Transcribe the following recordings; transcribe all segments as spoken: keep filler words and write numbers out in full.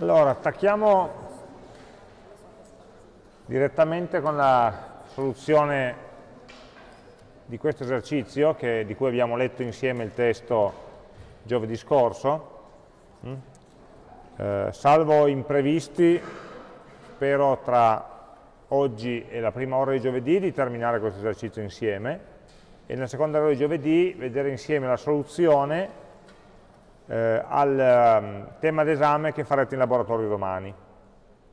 Allora, attacchiamo direttamente con la soluzione di questo esercizio, che, di cui abbiamo letto insieme il testo giovedì scorso. Mm? Eh, salvo imprevisti, spero tra oggi e la prima ora di giovedì di terminare questo esercizio insieme, e nella seconda ora di giovedì vedere insieme la soluzione Eh, al um, tema d'esame che farete in laboratorio domani.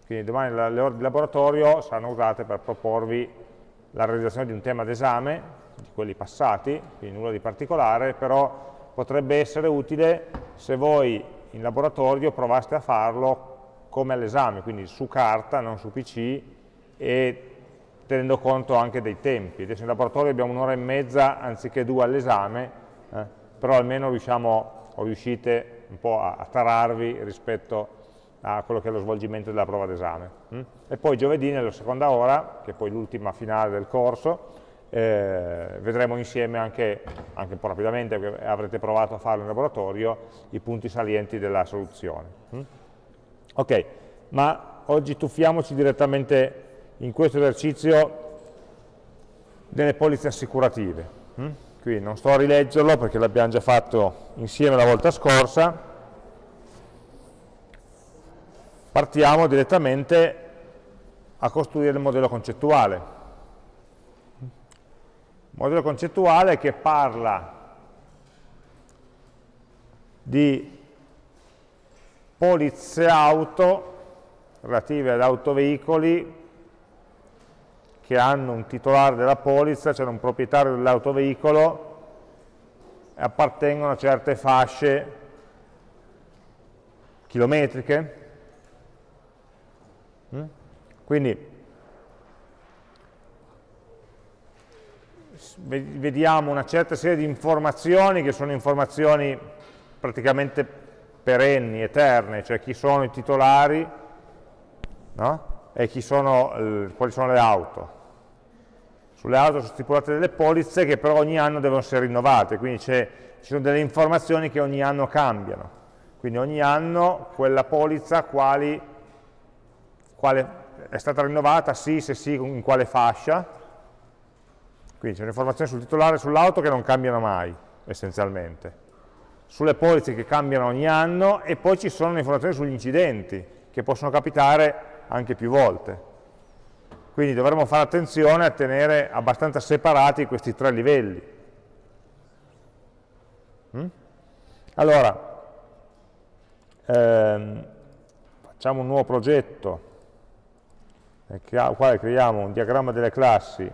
Quindi domani la, le ore di laboratorio saranno usate per proporvi la realizzazione di un tema d'esame, di quelli passati, quindi nulla di particolare, però potrebbe essere utile se voi in laboratorio provaste a farlo come all'esame, quindi su carta, non su P C, e tenendo conto anche dei tempi. Adesso in laboratorio abbiamo un'ora e mezza anziché due all'esame, eh, però almeno riusciamo o riuscite un po' a tararvi rispetto a quello che è lo svolgimento della prova d'esame. E poi giovedì, nella seconda ora, che è poi l'ultima finale del corso, eh, vedremo insieme anche, anche un po' rapidamente, perché avrete provato a farlo in laboratorio, i punti salienti della soluzione. Mm? Ok, ma oggi tuffiamoci direttamente in questo esercizio delle polizze assicurative. Mm? Qui non sto a rileggerlo perché l'abbiamo già fatto insieme la volta scorsa. Partiamo direttamente a costruire il modello concettuale. Il modello concettuale che parla di polizze auto relative ad autoveicoli che hanno un titolare della polizza, cioè un proprietario dell'autoveicolo, e appartengono a certe fasce chilometriche. Quindi vediamo una certa serie di informazioni che sono informazioni praticamente perenni, eterne, cioè chi sono i titolari, no? E chi sono, quali sono le auto. Sulle auto sono stipulate delle polizze che però ogni anno devono essere rinnovate, quindi ci sono delle informazioni che ogni anno cambiano. Quindi ogni anno quella polizza quali, quale è stata rinnovata, sì, se sì, in quale fascia. Quindi c'è un'informazione sul titolare e sull'auto che non cambiano mai, essenzialmente. Sulle polizze che cambiano ogni anno, e poi ci sono le informazioni sugli incidenti, che possono capitare anche più volte. Quindi dovremo fare attenzione a tenere abbastanza separati questi tre livelli. Allora, ehm, facciamo un nuovo progetto nel quale creiamo un diagramma delle classi.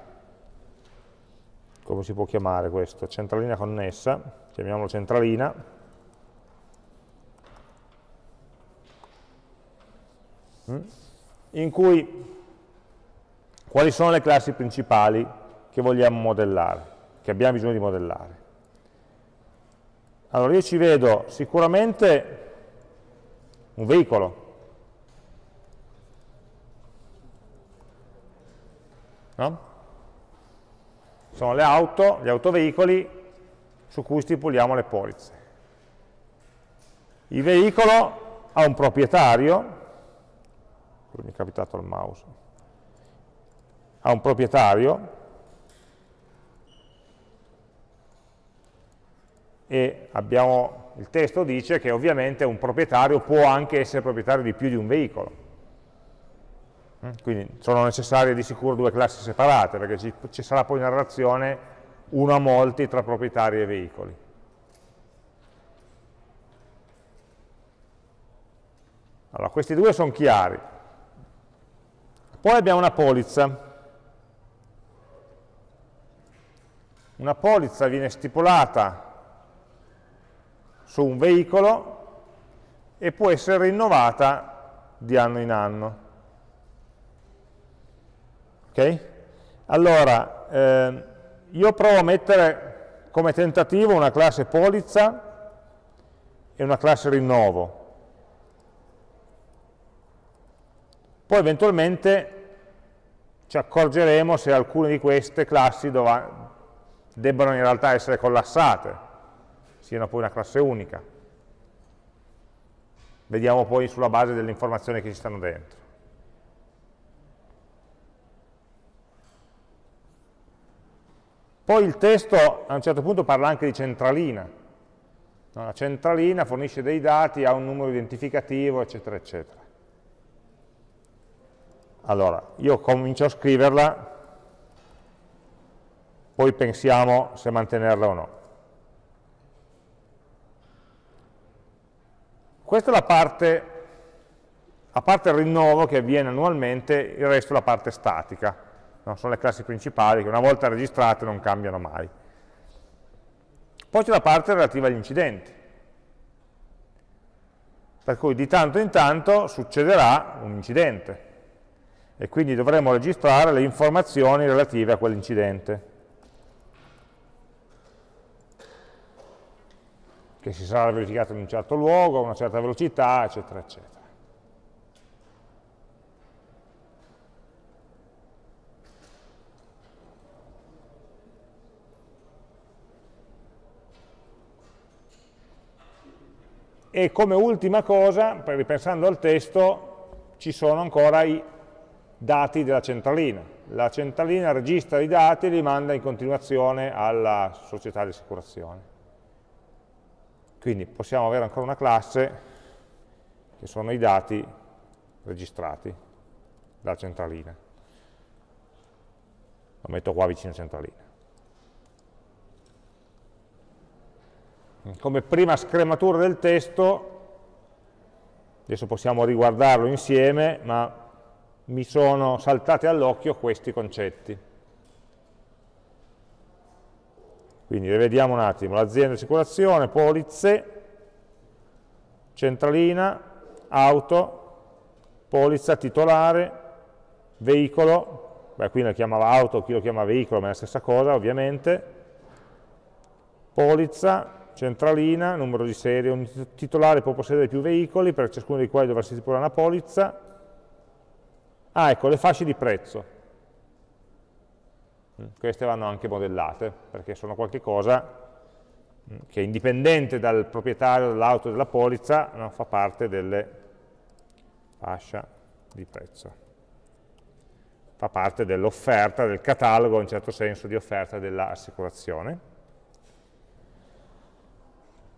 Come si può chiamare questo? Centralina connessa, chiamiamolo centralina. In cui quali sono le classi principali che vogliamo modellare, che abbiamo bisogno di modellare. Allora io ci vedo sicuramente un veicolo. No? Sono le auto, gli autoveicoli su cui stipuliamo le polizze. Il veicolo ha un proprietario. Mi è capitato il mouse, ha un proprietario e abbiamo, il testo dice che ovviamente un proprietario può anche essere proprietario di più di un veicolo, quindi sono necessarie di sicuro due classi separate, perché ci, ci sarà poi una relazione uno a molti tra proprietari e veicoli. Allora questi due sono chiari. Poi abbiamo una polizza. Una polizza viene stipulata su un veicolo e può essere rinnovata di anno in anno. Ok? Allora, eh, io provo a mettere come tentativo una classe polizza e una classe rinnovo. Poi eventualmente ci accorgeremo se alcune di queste classi debbano in realtà essere collassate, siano poi una classe unica. Vediamo poi sulla base delle informazioni che ci stanno dentro. Poi il testo a un certo punto parla anche di centralina. La centralina fornisce dei dati, ha un numero identificativo, eccetera, eccetera. Allora, io comincio a scriverla, poi pensiamo se mantenerla o no. Questa è la parte, a parte il rinnovo che avviene annualmente, il resto è la parte statica, no? Sono le classi principali che una volta registrate non cambiano mai. Poi c'è la parte relativa agli incidenti, per cui di tanto in tanto succederà un incidente e quindi dovremo registrare le informazioni relative a quell'incidente, che si sarà verificato in un certo luogo, a una certa velocità, eccetera, eccetera. E come ultima cosa, ripensando al testo, ci sono ancora i dati della centralina. La centralina registra i dati e li manda in continuazione alla società di assicurazione. Quindi possiamo avere ancora una classe che sono i dati registrati dalla centralina. Lo metto qua vicino a centralina. Come prima scrematura del testo, adesso possiamo riguardarlo insieme, ma mi sono saltati all'occhio questi concetti. Quindi rivediamo un attimo, l'azienda di assicurazione, polizze, centralina, auto, polizza titolare, veicolo, beh qui lo chiamava auto, chi lo chiama veicolo, ma è la stessa cosa ovviamente, polizza, centralina, numero di serie, ogni titolare può possedere più veicoli, per ciascuno dei quali dovrà stipulare una polizza. Ah ecco, le fasce di prezzo. Queste vanno anche modellate, perché sono qualche cosa che, indipendente dal proprietario dell'auto e della polizza, non fa parte delle fasce di prezzo. Fa parte dell'offerta, del catalogo, in certo senso, di offerta dell'assicurazione.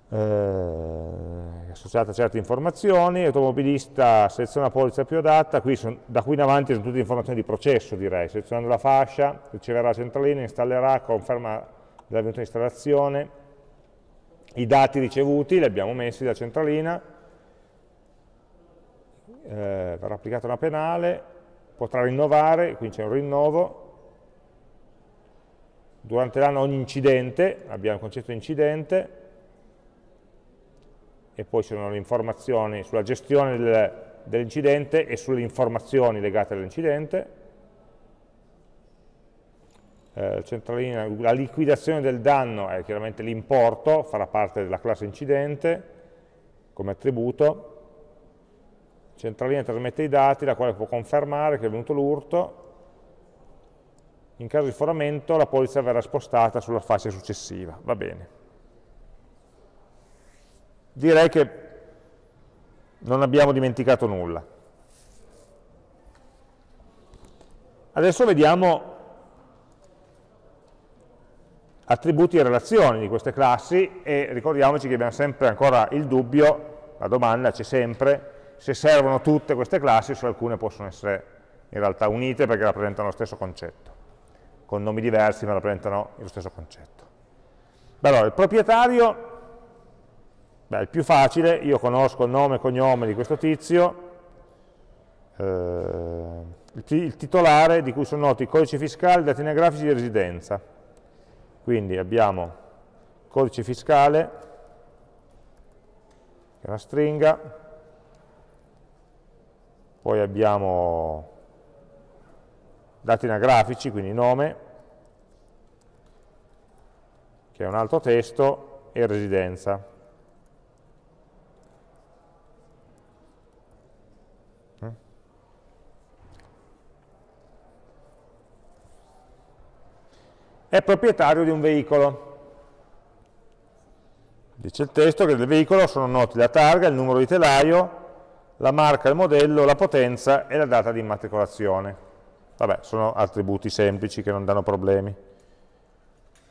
Eh, associata a certe informazioni, automobilista seleziona la polizza più adatta, qui sono, da qui in avanti sono tutte informazioni di processo, direi, selezionando la fascia, riceverà la centralina, installerà, conferma dell'avvenuta installazione, i dati ricevuti li abbiamo messi dalla centralina, eh, verrà applicata una penale, potrà rinnovare, quindi c'è un rinnovo, durante l'anno ogni incidente, abbiamo il concetto di incidente, e poi ci sono le informazioni sulla gestione del, dell'incidente e sulle informazioni legate all'incidente, eh, centralina, la liquidazione del danno è chiaramente l'importo, farà parte della classe incidente come attributo, centralina trasmette i dati, la quale può confermare che è venuto l'urto, in caso di foramento la polizza verrà spostata sulla fascia successiva, va bene. Direi che non abbiamo dimenticato nulla. Adesso vediamo attributi e relazioni di queste classi e ricordiamoci che abbiamo sempre ancora il dubbio, la domanda c'è sempre, se servono tutte queste classi o se alcune possono essere in realtà unite perché rappresentano lo stesso concetto, con nomi diversi ma rappresentano lo stesso concetto. Allora, il proprietario... Beh, il più facile, io conosco il nome e cognome di questo tizio, eh, il, il titolare di cui sono noti il codice fiscale, dati anagrafici di residenza. Quindi abbiamo codice fiscale, che è una stringa, poi abbiamo dati anagrafici, quindi nome, che è un altro testo, e residenza. È proprietario di un veicolo. Dice il testo che del veicolo sono noti la targa, il numero di telaio, la marca del modello, la potenza e la data di immatricolazione. Vabbè, sono attributi semplici che non danno problemi.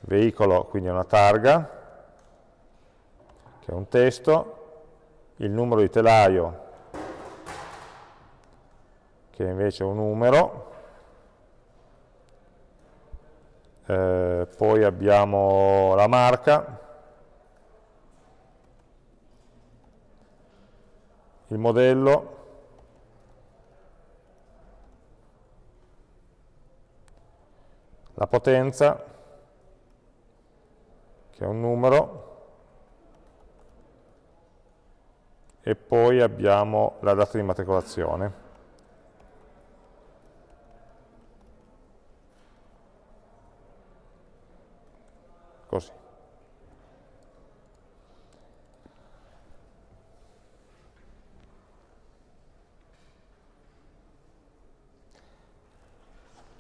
Veicolo, quindi una targa, che è un testo, il numero di telaio, che è invece è un numero, eh, poi abbiamo la marca, il modello, la potenza, che è un numero, e poi abbiamo la data di immatricolazione. Così.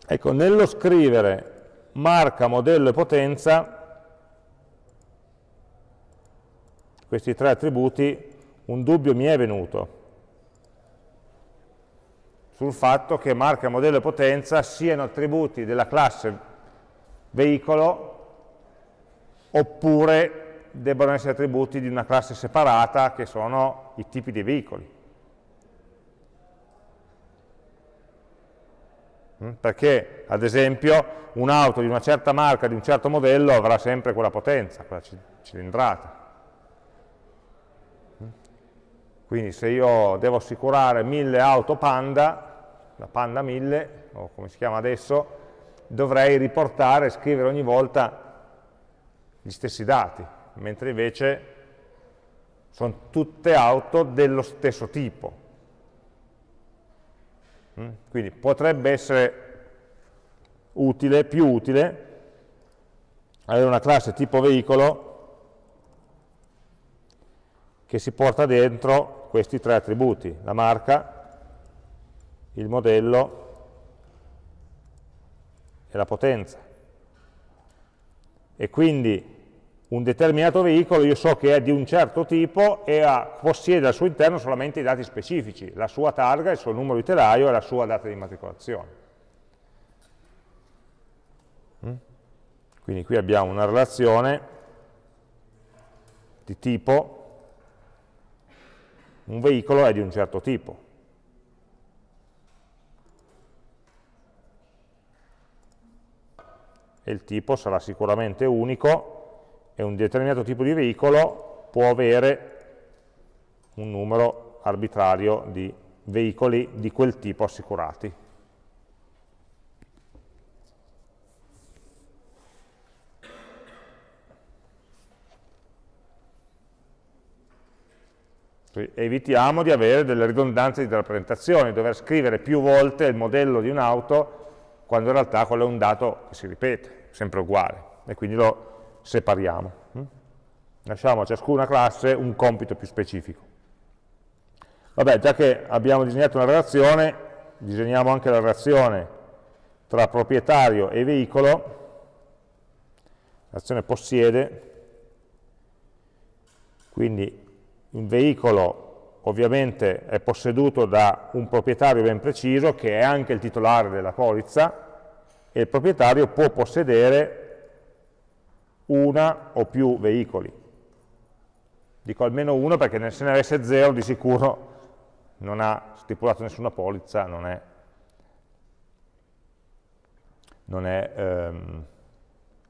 Ecco, nello scrivere marca, modello e potenza, questi tre attributi, un dubbio mi è venuto sul fatto che marca, modello e potenza siano attributi della classe veicolo oppure debbano essere attributi di una classe separata che sono i tipi di veicoli. Perché, ad esempio, un'auto di una certa marca, di un certo modello, avrà sempre quella potenza, quella cilindrata. Quindi se io devo assicurare mille auto Panda, la Panda mille, o come si chiama adesso, dovrei riportare e scrivere ogni volta gli stessi dati, mentre invece sono tutte auto dello stesso tipo. Quindi potrebbe essere utile, più utile, avere una classe tipo veicolo che si porta dentro questi tre attributi, la marca, il modello e la potenza. E quindi un determinato veicolo io so che è di un certo tipo e ha, possiede al suo interno solamente i dati specifici, la sua targa, il suo numero di telaio e la sua data di immatricolazione. Quindi qui abbiamo una relazione di tipo. Un veicolo è di un certo tipo. E il tipo sarà sicuramente unico e un determinato tipo di veicolo può avere un numero arbitrario di veicoli di quel tipo assicurati. Evitiamo di avere delle ridondanze di rappresentazione, di dover scrivere più volte il modello di un'auto quando in realtà quello è un dato che si ripete, sempre uguale, e quindi lo separiamo. Lasciamo a ciascuna classe un compito più specifico. Vabbè, già che abbiamo disegnato una relazione, disegniamo anche la relazione tra proprietario e veicolo, l'azione possiede, quindi un veicolo ovviamente è posseduto da un proprietario ben preciso, che è anche il titolare della polizza, e il proprietario può possedere una o più veicoli. Dico almeno uno perché se ne avesse zero di sicuro non ha stipulato nessuna polizza, non è, non è ehm,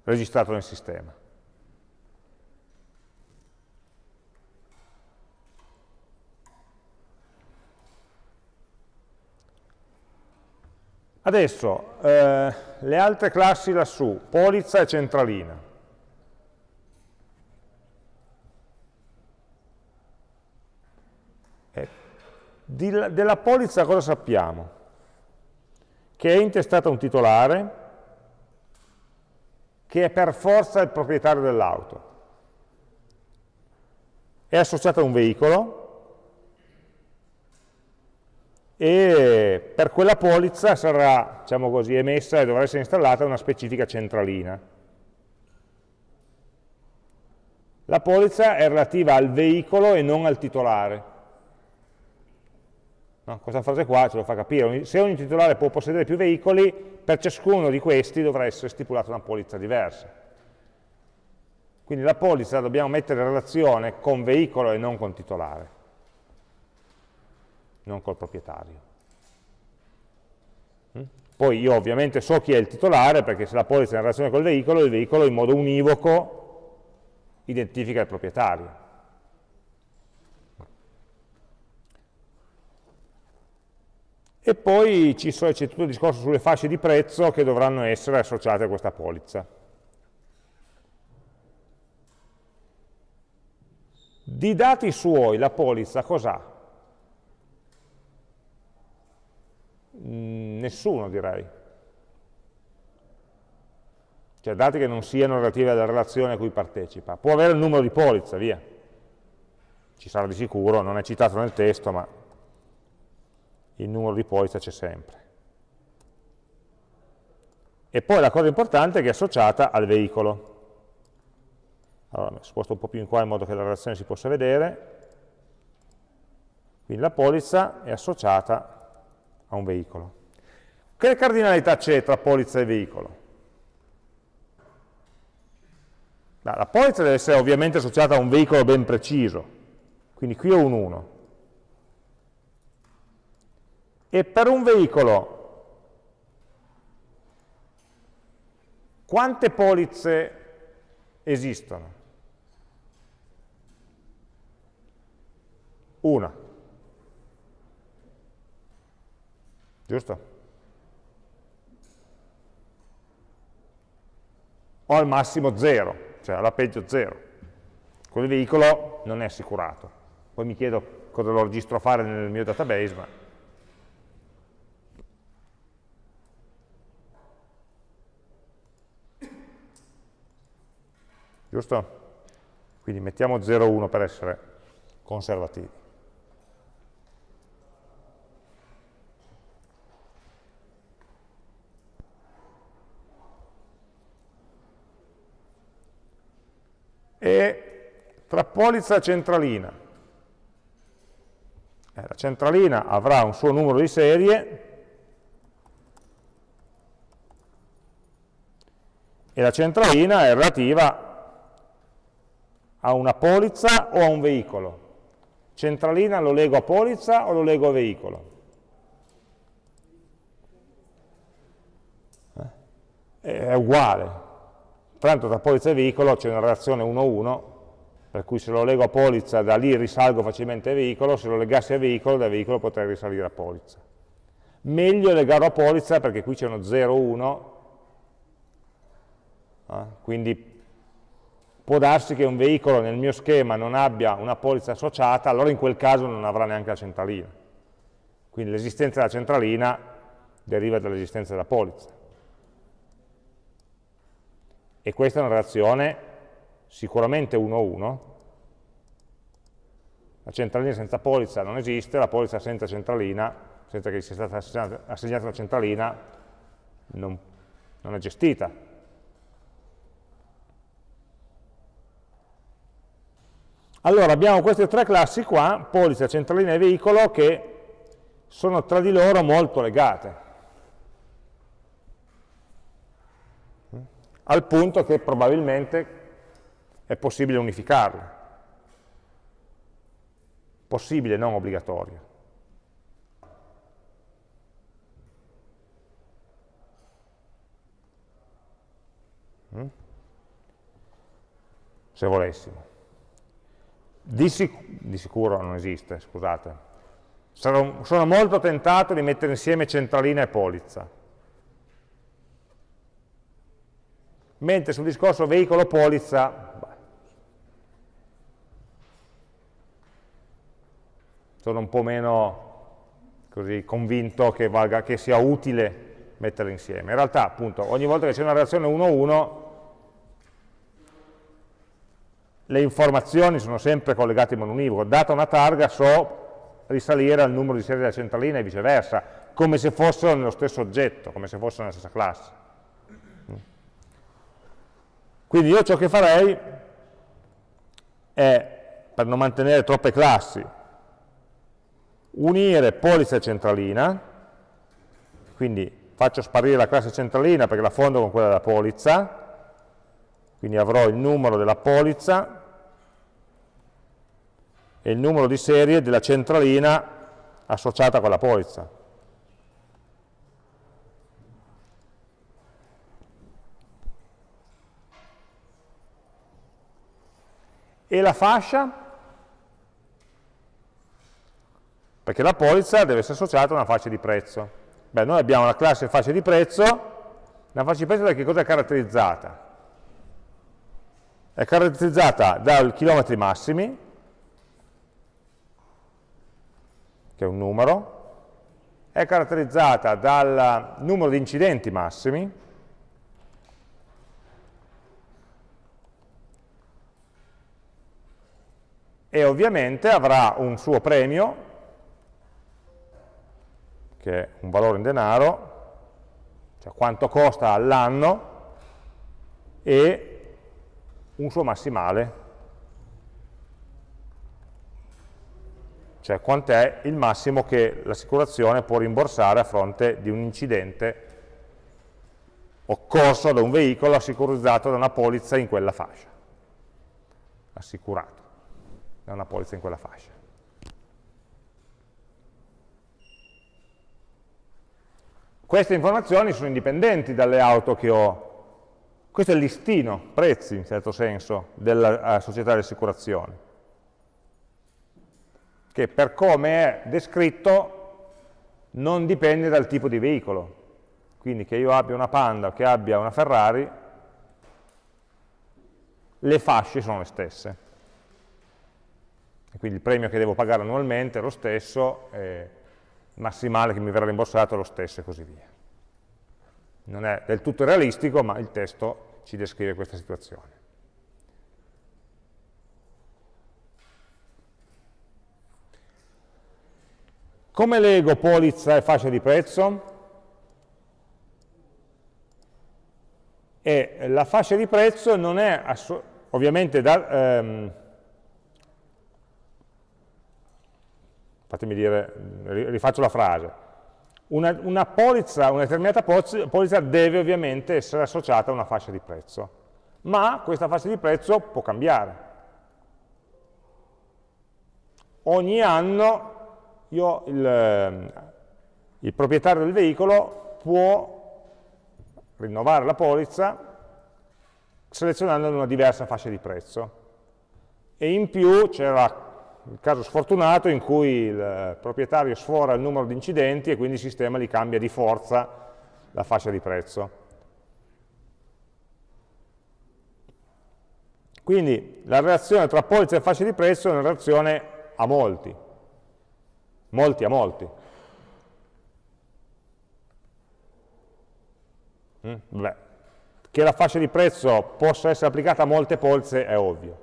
registrato nel sistema. Adesso, eh, le altre classi lassù, polizza e centralina. Eh, di, della polizza cosa sappiamo? Che è intestata a un titolare, che è per forza il proprietario dell'auto. È associata a un veicolo, e per quella polizza sarà, diciamo così, emessa e dovrà essere installata una specifica centralina. La polizza è relativa al veicolo e non al titolare. No, questa frase qua ce lo fa capire. Se ogni titolare può possedere più veicoli, per ciascuno di questi dovrà essere stipulata una polizza diversa. Quindi la polizza la dobbiamo mettere in relazione con veicolo e non con titolare, non col proprietario. Poi io ovviamente so chi è il titolare, perché se la polizza è in relazione col veicolo, il veicolo in modo univoco identifica il proprietario. E poi c'è tutto il discorso sulle fasce di prezzo che dovranno essere associate a questa polizza. Di dati suoi la polizza cos'ha? Nessuno, direi. Cioè dati che non siano relativi alla relazione a cui partecipa. Può avere il numero di polizza, via. Ci sarà di sicuro, non è citato nel testo, ma il numero di polizza c'è sempre. E poi la cosa importante è che è associata al veicolo. Allora, sposto un po' più in qua in modo che la relazione si possa vedere. Quindi la polizza è associata a un veicolo. Che cardinalità c'è tra polizza e veicolo? No, la polizza deve essere ovviamente associata a un veicolo ben preciso. Quindi qui ho un uno. E per un veicolo, quante polizze esistono? Una. Giusto? O al massimo zero, cioè alla peggio zero. Quel veicolo non è assicurato. Poi mi chiedo cosa lo registro a fare nel mio database, ma... Giusto? Quindi mettiamo zero virgola uno per essere conservativi. E tra polizza e centralina. Eh, la centralina avrà un suo numero di serie e la centralina è relativa a una polizza o a un veicolo? Centralina lo lego a polizza o lo lego a veicolo? Eh? È uguale. Tanto tra polizza e veicolo c'è una relazione uno uno, per cui se lo lego a polizza da lì risalgo facilmente a veicolo, se lo legassi a veicolo da veicolo potrei risalire a polizza. Meglio legarlo a polizza perché qui c'è uno zero uno, eh? Quindi può darsi che un veicolo nel mio schema non abbia una polizza associata, allora in quel caso non avrà neanche la centralina. Quindi l'esistenza della centralina deriva dall'esistenza della polizza. E questa è una relazione sicuramente uno uno. La centralina senza polizza non esiste, la polizza senza centralina, senza che sia stata assegnata una centralina, non, non è gestita. Allora, abbiamo queste tre classi qua, polizza, centralina e veicolo, che sono tra di loro molto legate. Al punto che probabilmente è possibile unificarle. Possibile, non obbligatorio. Se volessimo. Di, sic- di sicuro non esiste, scusate. Sono, sono molto tentato di mettere insieme centralina e polizza. Mentre sul discorso veicolo-polizza, beh, sono un po' meno così convinto che, valga, che sia utile metterle insieme. In realtà, appunto, ogni volta che c'è una relazione uno uno, le informazioni sono sempre collegate in modo univoco. Data una targa so risalire al numero di serie della centralina e viceversa, come se fossero nello stesso oggetto, come se fossero nella stessa classe. Quindi io ciò che farei è, per non mantenere troppe classi, unire polizza e centralina, quindi faccio sparire la classe centralina perché la fondo con quella della polizza, quindi avrò il numero della polizza e il numero di serie della centralina associata con la polizza. E la fascia? Perché la polizza deve essere associata a una fascia di prezzo. Beh, noi abbiamo la classe fascia di prezzo, la fascia di prezzo da che cosa è caratterizzata? È caratterizzata dai chilometri massimi, che è un numero, è caratterizzata dal numero di incidenti massimi, e ovviamente avrà un suo premio, che è un valore in denaro, cioè quanto costa all'anno, e un suo massimale, cioè quant'è il massimo che l'assicurazione può rimborsare a fronte di un incidente occorso da un veicolo assicurizzato da una polizza in quella fascia, assicurato da una polizza in quella fascia. Queste informazioni sono indipendenti dalle auto che ho. Questo è il listino, prezzi in certo senso, della società di assicurazione, che per come è descritto non dipende dal tipo di veicolo. Quindi che io abbia una Panda o che abbia una Ferrari, le fasce sono le stesse. E quindi il premio che devo pagare annualmente è lo stesso, eh, massimale che mi verrà rimborsato è lo stesso e così via. Non è del tutto realistico, ma il testo ci descrive questa situazione. Come lego polizza e fascia di prezzo? E la fascia di prezzo non è ovviamente da... Ehm, fatemi dire, rifaccio la frase, una, una polizza, una determinata polizza deve ovviamente essere associata a una fascia di prezzo, ma questa fascia di prezzo può cambiare. Ogni anno io, il, il proprietario del veicolo può rinnovare la polizza selezionando una diversa fascia di prezzo, e in più c'era il caso sfortunato in cui il proprietario sfora il numero di incidenti e quindi il sistema gli cambia di forza la fascia di prezzo. Quindi la relazione tra polizza e fascia di prezzo è una relazione a molti, molti a molti. Mm? Beh, che la fascia di prezzo possa essere applicata a molte polizze è ovvio.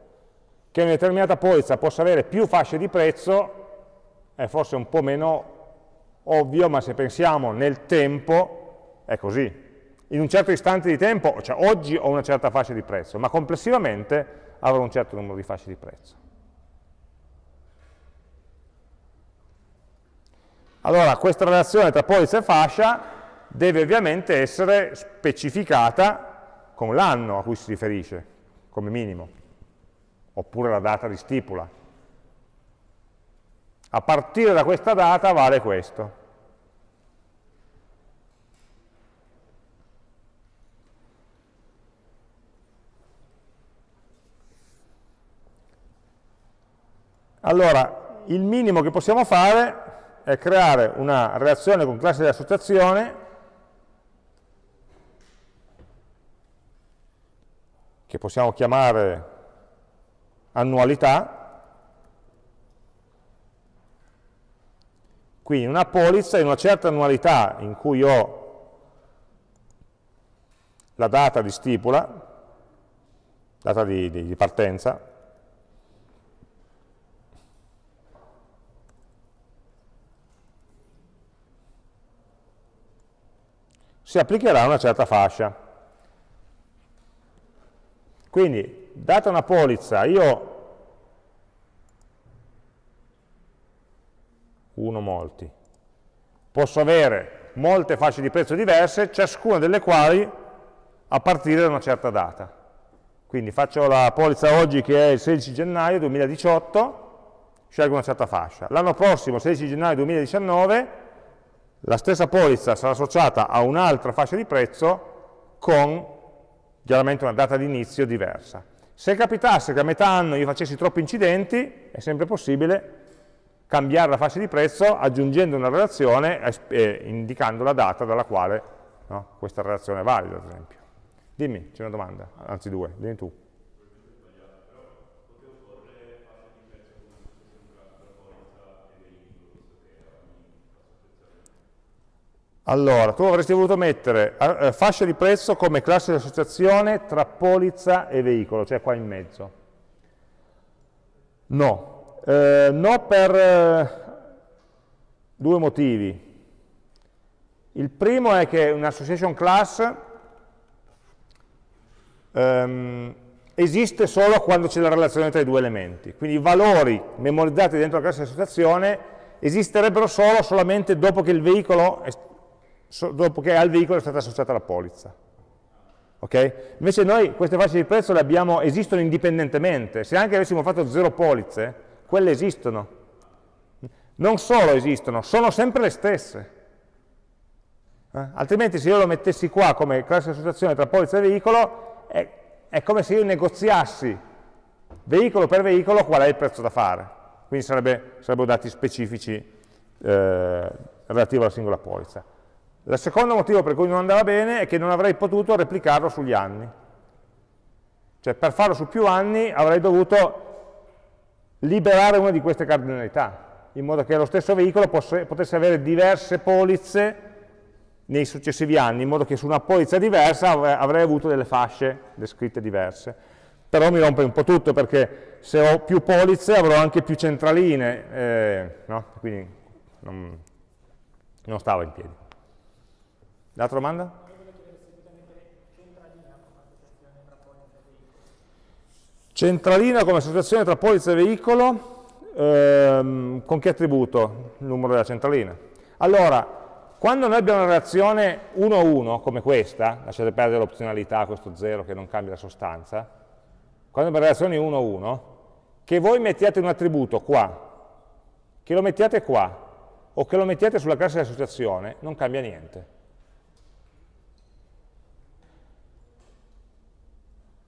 Che una determinata polizza possa avere più fasce di prezzo è forse un po' meno ovvio, ma se pensiamo nel tempo è così. In un certo istante di tempo, cioè oggi ho una certa fascia di prezzo, ma complessivamente avrò un certo numero di fasce di prezzo. Allora, questa relazione tra polizza e fascia deve ovviamente essere specificata con l'anno a cui si riferisce, come minimo, oppure la data di stipula. A partire da questa data vale questo. Allora, il minimo che possiamo fare è creare una relazione con classe di associazione che possiamo chiamare annualità. Quindi una polizza in una certa annualità in cui ho la data di stipula, data di, di, di partenza, si applicherà una certa fascia. Quindi, data una polizza, io uno molti. Posso avere molte fasce di prezzo diverse, ciascuna delle quali a partire da una certa data. Quindi faccio la polizza oggi, che è il sedici gennaio duemiladiciotto, scelgo una certa fascia. L'anno prossimo, sedici gennaio duemiladiciannove, la stessa polizza sarà associata a un'altra fascia di prezzo con chiaramente una data di inizio diversa. Se capitasse che a metà anno io facessi troppi incidenti, è sempre possibile cambiare la fascia di prezzo aggiungendo una relazione e eh, indicando la data dalla quale, no, questa relazione è valida, ad esempio. Dimmi, c'è una domanda, anzi due, dimmi tu. Allora, tu avresti voluto mettere eh, fascia di prezzo come classe di associazione tra polizza e veicolo, cioè qua in mezzo. No, eh, no per eh, due motivi. Il primo è che un'association class ehm, esiste solo quando c'è la relazione tra i due elementi, quindi i valori memorizzati dentro la classe di associazione esisterebbero solo solamente dopo che il veicolo è So, dopo che al veicolo è stata associata la polizza. Okay? Invece noi queste fasce di prezzo le abbiamo, esistono indipendentemente. Se anche avessimo fatto zero polizze, quelle esistono. Non solo esistono, sono sempre le stesse. Eh? Altrimenti se io lo mettessi qua come classe di associazione tra polizza e veicolo, è, è come se io negoziassi veicolo per veicolo qual è il prezzo da fare. Quindi sarebbe, sarebbero dati specifici eh, relativi alla singola polizza. Il secondo motivo per cui non andava bene è che non avrei potuto replicarlo sugli anni. Cioè, per farlo su più anni avrei dovuto liberare una di queste cardinalità, in modo che lo stesso veicolo posse, potesse avere diverse polizze nei successivi anni, in modo che su una polizza diversa avrei avuto delle fasce descritte diverse. Però mi rompe un po' tutto, perché se ho più polizze avrò anche più centraline, eh, no? Quindi non, non stava in piedi. L'altra domanda? Centralina come associazione tra polizza e veicolo, ehm, con che attributo? Il numero della centralina. Allora, quando noi abbiamo una relazione uno a uno, come questa, lasciate perdere l'opzionalità, questo zero che non cambia la sostanza, quando abbiamo relazioni uno a uno, che voi mettiate un attributo qua, che lo mettiate qua, o che lo mettiate sulla classe di associazione, non cambia niente.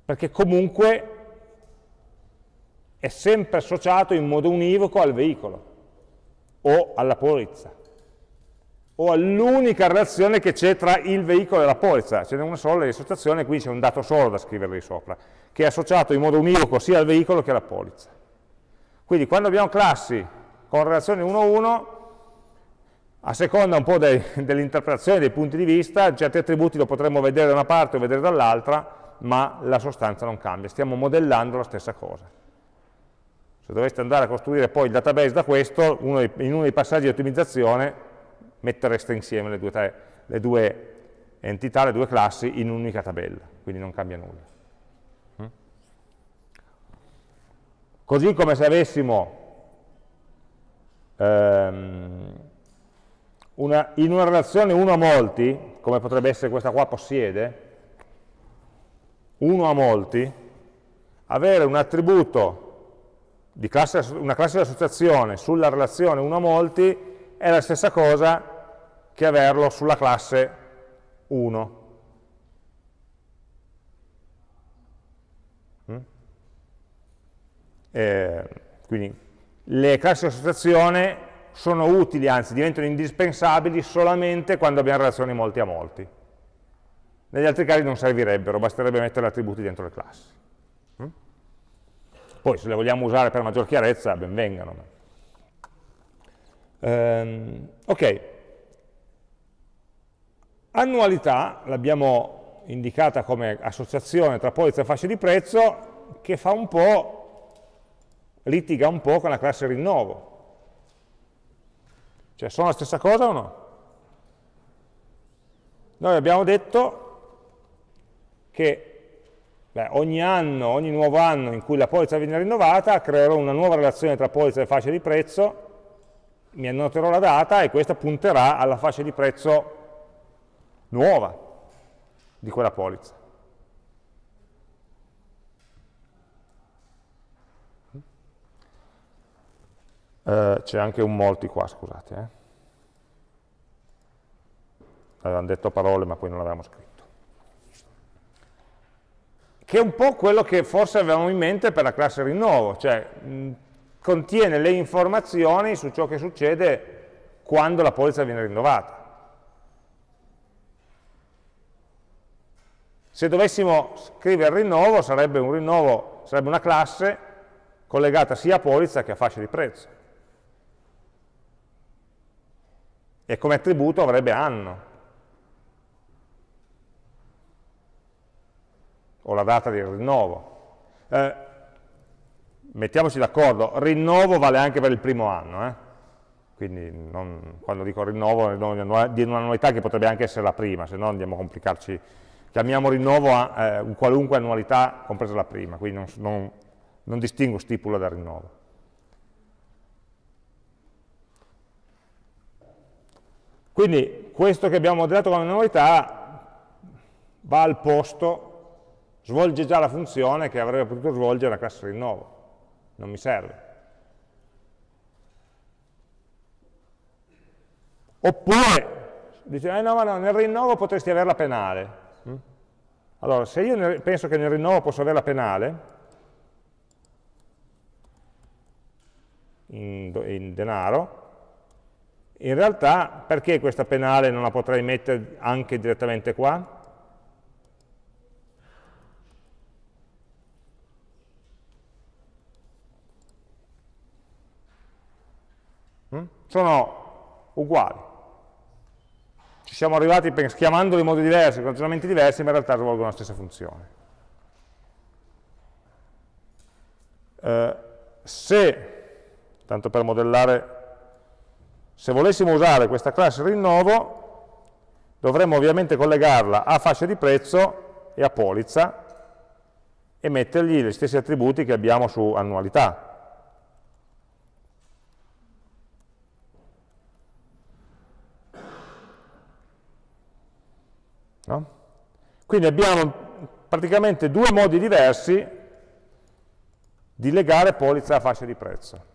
Perché comunque è sempre associato in modo univoco al veicolo, o alla polizza, o all'unica relazione che c'è tra il veicolo e la polizza. Ce n'è una sola di associazione, quindi c'è un dato solo da scrivere lì sopra, che è associato in modo univoco sia al veicolo che alla polizza. Quindi quando abbiamo classi con relazioni uno a uno, a seconda un po' dell'interpretazione, dei punti di vista, certi attributi lo potremmo vedere da una parte o vedere dall'altra, ma la sostanza non cambia, stiamo modellando la stessa cosa. Se doveste andare a costruire poi il database da questo, uno dei, in uno dei passaggi di ottimizzazione mettereste insieme le due, le due entità, le due classi in un'unica tabella, quindi non cambia nulla. Così come se avessimo ehm, una, in una relazione uno a molti, come potrebbe essere questa qua possiede, uno a molti, avere un attributo di classe, una classe di associazione sulla relazione uno a molti è la stessa cosa che averlo sulla classe uno. Mm? Eh, quindi le classi di associazione sono utili, anzi diventano indispensabili solamente quando abbiamo relazioni molti a molti. Negli altri casi non servirebbero, basterebbe mettere attributi dentro le classi. Mm? Poi se le vogliamo usare per maggior chiarezza, ben vengano. Ehm, ok. Annualità, l'abbiamo indicata come associazione tra polizza e fasce di prezzo, che fa un po', litiga un po' con la classe rinnovo. Cioè, sono la stessa cosa o no? Noi abbiamo detto che beh, ogni anno, ogni nuovo anno in cui la polizza viene rinnovata, creerò una nuova relazione tra polizza e fascia di prezzo mi annoterò la data e questa punterà alla fascia di prezzo nuova di quella polizza. Eh, c'è anche un molti qua, scusate. Eh. Avevamo detto parole ma poi non l'avevamo scritto. Che è un po' quello che forse avevamo in mente per la classe rinnovo, cioè mh, contiene le informazioni su ciò che succede quando la polizza viene rinnovata. Se dovessimo scrivere rinnovo, sarebbe un rinnovo, sarebbe una classe collegata sia a polizza che a fascia di prezzo. E come attributo avrebbe anno, o la data del rinnovo. Eh, mettiamoci d'accordo, rinnovo vale anche per il primo anno, eh? Quindi non, quando dico rinnovo, rinnovo di un'annualità che potrebbe anche essere la prima, se no andiamo a complicarci, chiamiamo rinnovo a, eh, qualunque annualità, compresa la prima, quindi non, non, non distingo stipula da rinnovo. Quindi questo che abbiamo modellato come annualità va al posto, svolge già la funzione che avrebbe potuto svolgere la classe rinnovo, non mi serve. Oppure, dice, eh no, ma no, nel rinnovo potresti avere la penale. Allora, se io penso che nel rinnovo posso avere la penale, in, in denaro, in realtà perché questa penale non la potrei mettere anche direttamente qua? Sono uguali. Ci siamo arrivati chiamandoli in modi diversi, con ragionamenti diversi, ma in realtà svolgono la stessa funzione. Eh, se, tanto per modellare, se volessimo usare questa classe rinnovo, dovremmo ovviamente collegarla a fascia di prezzo e a polizza e mettergli gli stessi attributi che abbiamo su annualità. No? Quindi abbiamo praticamente due modi diversi di legare polizza a fascia di prezzo.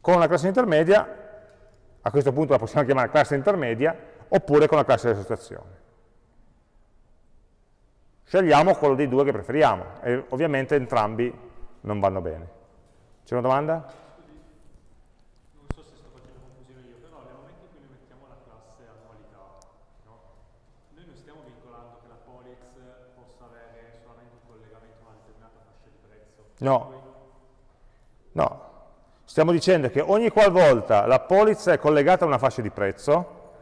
Con la classe intermedia, a questo punto la possiamo chiamare classe intermedia, oppure con la classe di associazione. Scegliamo quello dei due che preferiamo, e ovviamente entrambi non vanno bene. C'è una domanda? No, no, stiamo dicendo che ogni qualvolta la polizza è collegata a una fascia di prezzo,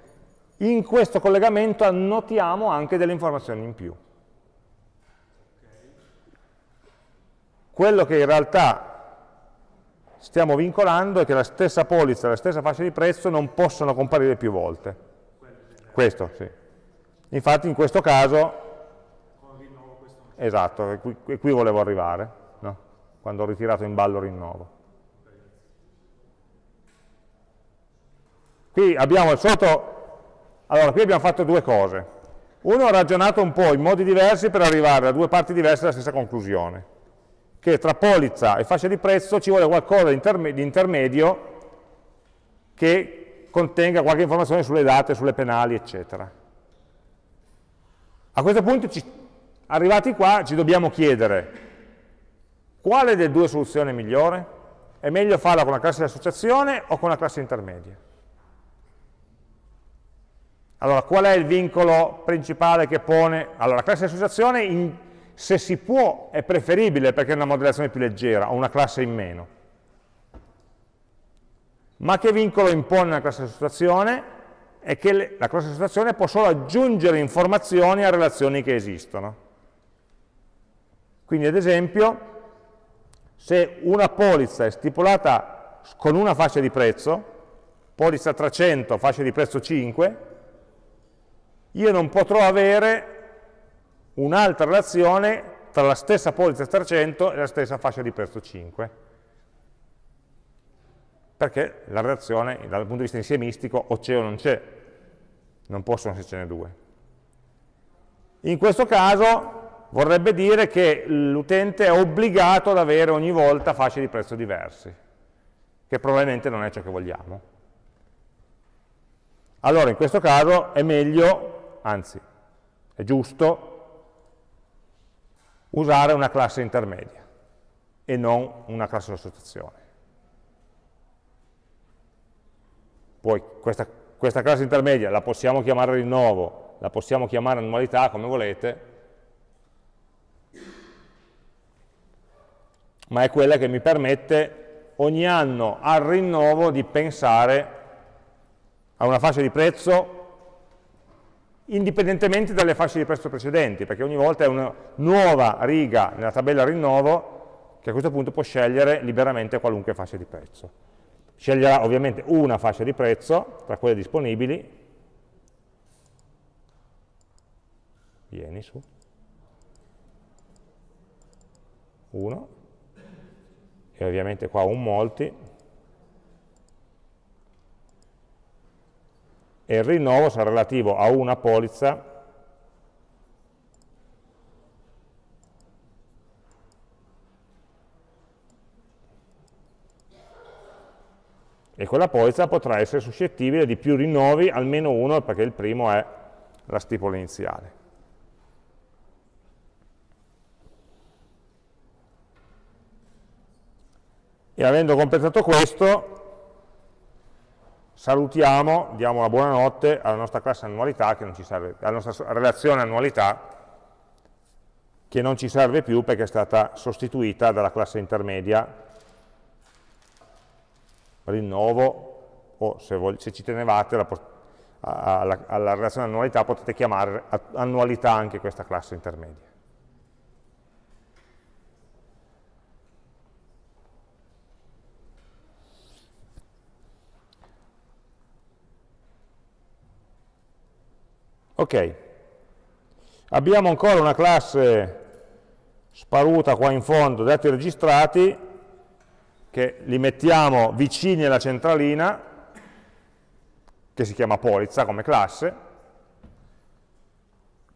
in questo collegamento annotiamo anche delle informazioni in più. Quello che in realtà stiamo vincolando è che la stessa polizza e la stessa fascia di prezzo non possono comparire più volte. Questo, sì. Infatti in questo caso... Esatto, e qui, qui volevo arrivare. Quando ho ritirato in ballo rinnovo. Qui abbiamo sotto, allora qui abbiamo fatto due cose. Uno, ho ragionato un po' in modi diversi per arrivare da due parti diverse alla stessa conclusione, che tra polizza e fascia di prezzo ci vuole qualcosa di intermedio che contenga qualche informazione sulle date, sulle penali, eccetera. A questo punto, ci, arrivati qua, ci dobbiamo chiedere: quale delle due soluzioni è migliore? È meglio farla con la classe di associazione o con la classe intermedia? Allora, qual è il vincolo principale che pone? Allora, la classe di associazione, in, se si può, è preferibile perché è una modellazione più leggera, o una classe in meno. Ma che vincolo impone la classe di associazione? È che le, la classe di associazione può solo aggiungere informazioni a relazioni che esistono. Quindi, ad esempio, se una polizza è stipulata con una fascia di prezzo, polizza trecento, fascia di prezzo cinque, io non potrò avere un'altra relazione tra la stessa polizza trecento e la stessa fascia di prezzo cinque. perché la relazione dal punto di vista insiemistico o c'è o non c'è, non possono essercene due. In questo caso vorrebbe dire che l'utente è obbligato ad avere ogni volta fasce di prezzo diversi, che probabilmente non è ciò che vogliamo. Allora in questo caso è meglio, anzi è giusto, usare una classe intermedia e non una classe di associazione. Poi questa, questa classe intermedia la possiamo chiamare rinnovo, la possiamo chiamare annualità, come volete, ma è quella che mi permette ogni anno al rinnovo di pensare a una fascia di prezzo indipendentemente dalle fasce di prezzo precedenti, perché ogni volta è una nuova riga nella tabella rinnovo che a questo punto può scegliere liberamente qualunque fascia di prezzo. Sceglierà ovviamente una fascia di prezzo tra quelle disponibili. Vieni su. Uno. E ovviamente qua un molti, e il rinnovo sarà relativo a una polizza e quella polizza potrà essere suscettibile di più rinnovi, almeno uno, perché il primo è la stipola iniziale. E avendo completato questo, salutiamo, diamo la buonanotte alla nostra classe annualità, che non ci serve, alla nostra relazione annualità, che non ci serve più perché è stata sostituita dalla classe intermedia, rinnovo, o se, vog- se ci tenevate la alla, alla relazione annualità potete chiamare annualità anche questa classe intermedia. Ok, abbiamo ancora una classe sparuta qua in fondo, dati registrati, che li mettiamo vicini alla centralina, che si chiama polizza come classe,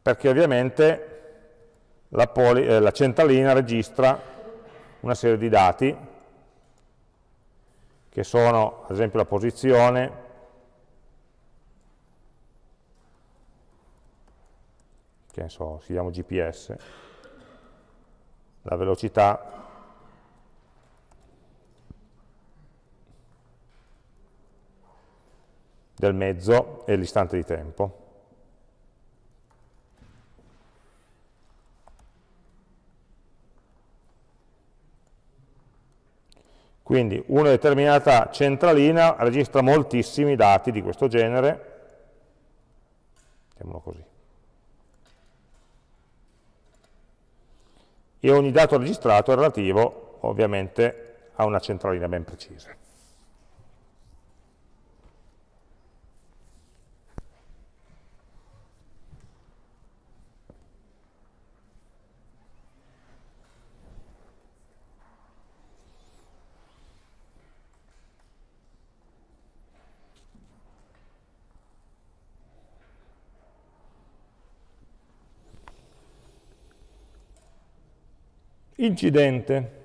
perché ovviamente la, poli, eh, la centralina registra una serie di dati, che sono ad esempio la posizione, che ne so, si chiama G P S, la velocità, del mezzo e l'istante di tempo. Quindi una determinata centralina registra moltissimi dati di questo genere, mettiamolo così. E ogni dato registrato è relativo, ovviamente, a una centralina ben precisa. Incidente.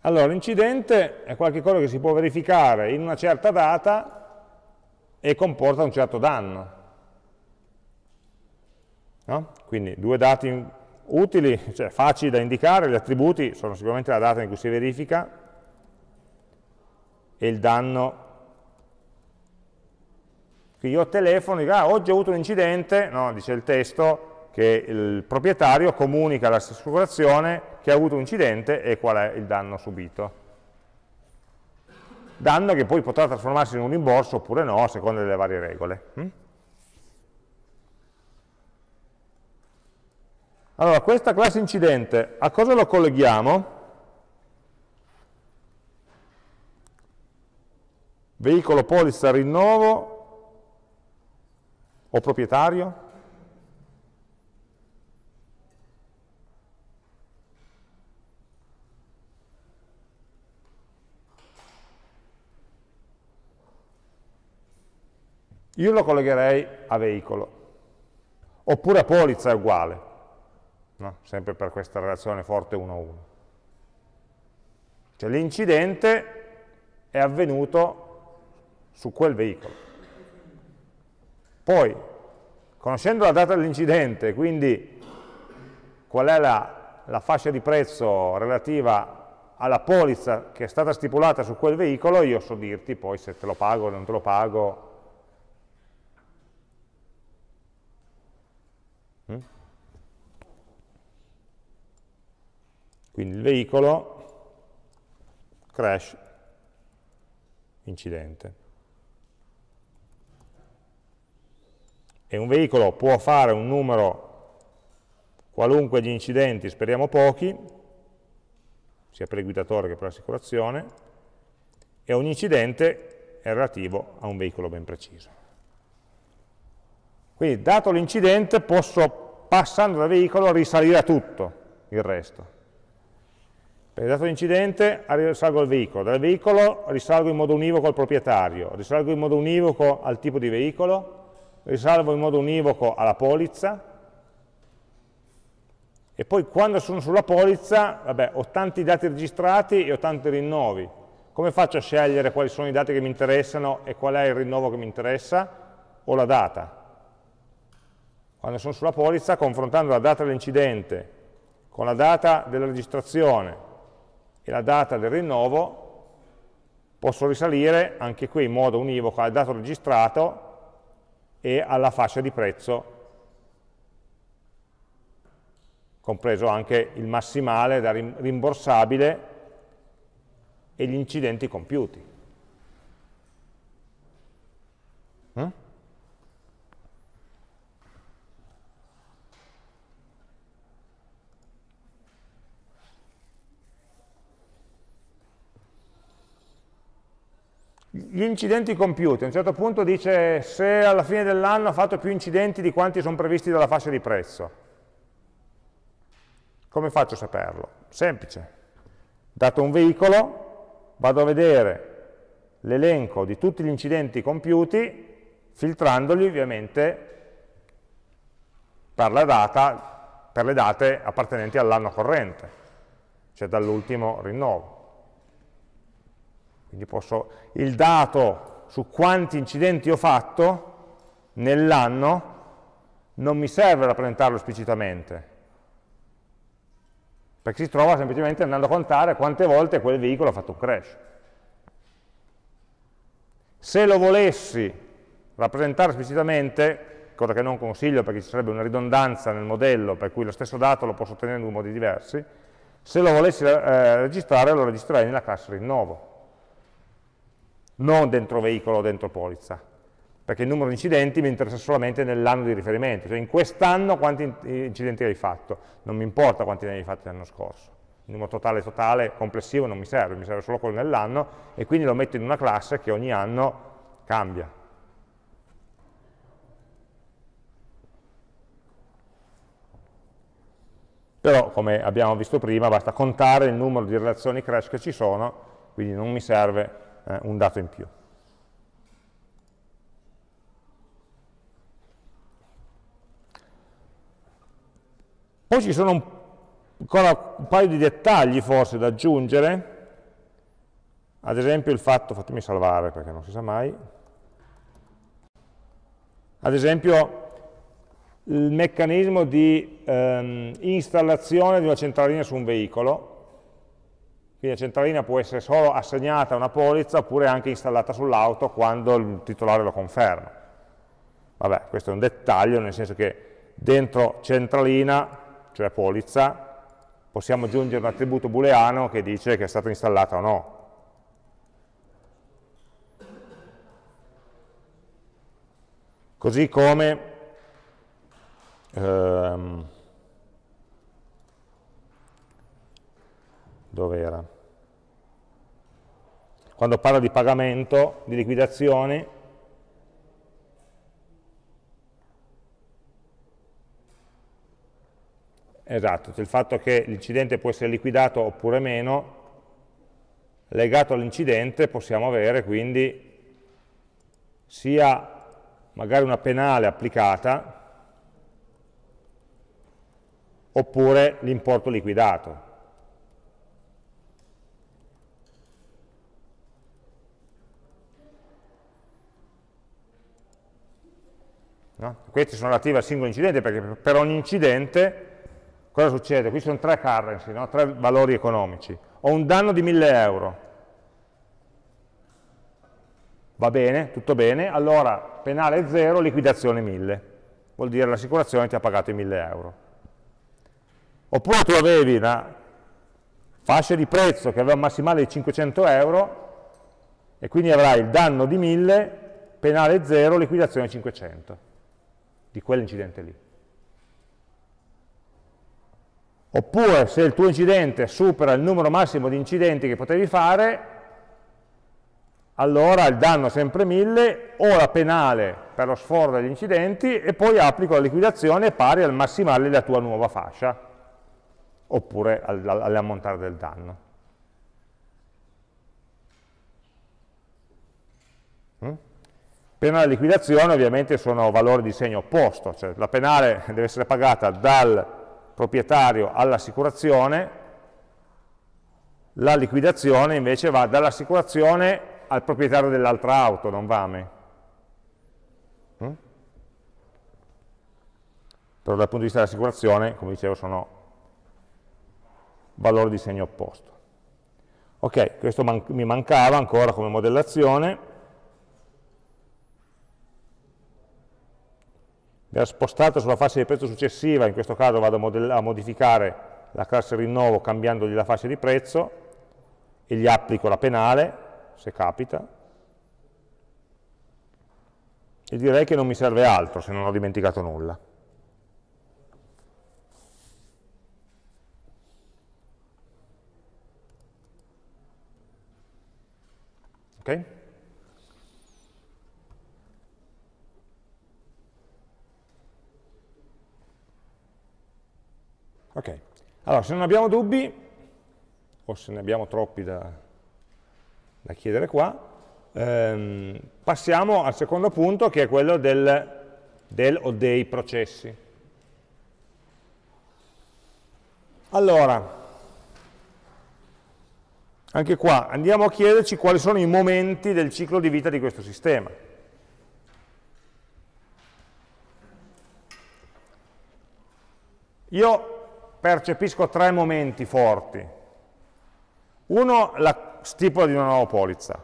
Allora, incidente è qualcosa che si può verificare in una certa data e comporta un certo danno. No? Quindi due dati utili, cioè facili da indicare, gli attributi sono sicuramente la data in cui si verifica e il danno. Quindi io telefono e dico, ah, oggi ho avuto un incidente, no, dice il testo, che il proprietario comunica all'assicurazione che ha avuto un incidente e qual è il danno subito. Danno che poi potrà trasformarsi in un rimborso oppure no, a seconda delle varie regole. Allora, questa classe incidente, a cosa lo colleghiamo? Veicolo, polizza, rinnovo o proprietario? io lo collegherei a veicolo, oppure a polizza è uguale, no? Sempre per questa relazione forte uno a uno. Cioè l'incidente è avvenuto su quel veicolo. Poi, conoscendo la data dell'incidente, quindi qual è la, la fascia di prezzo relativa alla polizza che è stata stipulata su quel veicolo, io so dirti poi se te lo pago o non te lo pago. Quindi il veicolo, crash, incidente. E un veicolo può fare un numero qualunque di incidenti, speriamo pochi, sia per il guidatore che per l'assicurazione, e ogni incidente è relativo a un veicolo ben preciso. Quindi, dato l'incidente, posso, passando da veicolo, risalire a tutto il resto. Perché dato l'incidente risalgo al veicolo, dal veicolo risalgo in modo univoco al proprietario, risalgo in modo univoco al tipo di veicolo, risalgo in modo univoco alla polizza, e poi quando sono sulla polizza, vabbè, ho tanti dati registrati e ho tanti rinnovi. Come faccio a scegliere quali sono i dati che mi interessano e qual è il rinnovo che mi interessa? O la data. Quando sono sulla polizza, confrontando la data dell'incidente con la data della registrazione e la data del rinnovo, posso risalire anche qui in modo univoco al dato registrato e alla fascia di prezzo, compreso anche il massimale da rimborsabile e gli incidenti compiuti. Eh? Gli incidenti compiuti, a un certo punto dice se alla fine dell'anno ha fatto più incidenti di quanti sono previsti dalla fascia di prezzo. Come faccio a saperlo? Semplice. Dato un veicolo, vado a vedere l'elenco di tutti gli incidenti compiuti, filtrandoli ovviamente per la data, per le date appartenenti all'anno corrente, cioè dall'ultimo rinnovo. Quindi posso, il dato su quanti incidenti ho fatto nell'anno non mi serve rappresentarlo esplicitamente, perché si trova semplicemente andando a contare quante volte quel veicolo ha fatto un crash. Se lo volessi rappresentare esplicitamente, cosa che non consiglio perché ci sarebbe una ridondanza nel modello, per cui lo stesso dato lo posso ottenere in modi diversi, se lo volessi eh, registrare lo registrerei nella classe rinnovo, non dentro veicolo o dentro polizza, perché il numero di incidenti mi interessa solamente nell'anno di riferimento, cioè in quest'anno quanti incidenti hai fatto, non mi importa quanti ne hai fatti l'anno scorso, il numero totale totale complessivo non mi serve, mi serve solo quello nell'anno e quindi lo metto in una classe che ogni anno cambia. Però, come abbiamo visto prima, basta contare il numero di relazioni crash che ci sono, quindi non mi serve eh, un dato in più. Poi ci sono un, ancora un paio di dettagli forse da aggiungere, ad esempio il fatto, fatemi salvare perché non si sa mai, ad esempio il meccanismo di ehm, installazione di una centralina su un veicolo, quindi la centralina può essere solo assegnata a una polizza oppure anche installata sull'auto quando il titolare lo conferma. Vabbè, questo è un dettaglio, nel senso che dentro centralina, cioè polizza, possiamo aggiungere un attributo booleano che dice che è stata installata o no. Così come ehm, dov'era? Quando parla di pagamento, di liquidazione, esatto, cioè il fatto che l'incidente può essere liquidato oppure meno, legato all'incidente possiamo avere quindi sia magari una penale applicata, oppure l'importo liquidato. No? Questi sono relativi al singolo incidente, perché per ogni incidente cosa succede? Qui sono tre currency, no? Tre valori economici. Ho un danno di mille euro. Va bene, tutto bene, allora penale zero, liquidazione mille. Vuol dire l'assicurazione ti ha pagato i mille euro. Oppure tu avevi una fascia di prezzo che aveva un massimale di cinquecento euro e quindi avrai il danno di mille, penale zero, liquidazione cinquecento di quell'incidente lì. Oppure se il tuo incidente supera il numero massimo di incidenti che potevi fare, allora il danno è sempre mille, o la penale per lo sforzo degli incidenti, e poi applico la liquidazione pari al massimale della tua nuova fascia, oppure all'ammontare del danno. Penale e liquidazione ovviamente sono valori di segno opposto, cioè la penale deve essere pagata dal proprietario all'assicurazione, la liquidazione invece va dall'assicurazione al proprietario dell'altra auto, non va a me. Mm? Però dal punto di vista dell'assicurazione, come dicevo, sono valori di segno opposto. Ok, questo man- mi mancava ancora come modellazione. Mi ero spostato sulla fascia di prezzo successiva, in questo caso vado a, a modificare la classe rinnovo cambiandogli la fascia di prezzo e gli applico la penale, se capita, e direi che non mi serve altro se non ho dimenticato nulla. Ok? Ok, allora se non abbiamo dubbi, o se ne abbiamo troppi da... da chiedere qua, ehm, passiamo al secondo punto, che è quello del, del o dei processi. Allora, anche qua andiamo a chiederci quali sono i momenti del ciclo di vita di questo sistema. Io percepisco tre momenti forti. Uno, la stipula di una nuova polizza.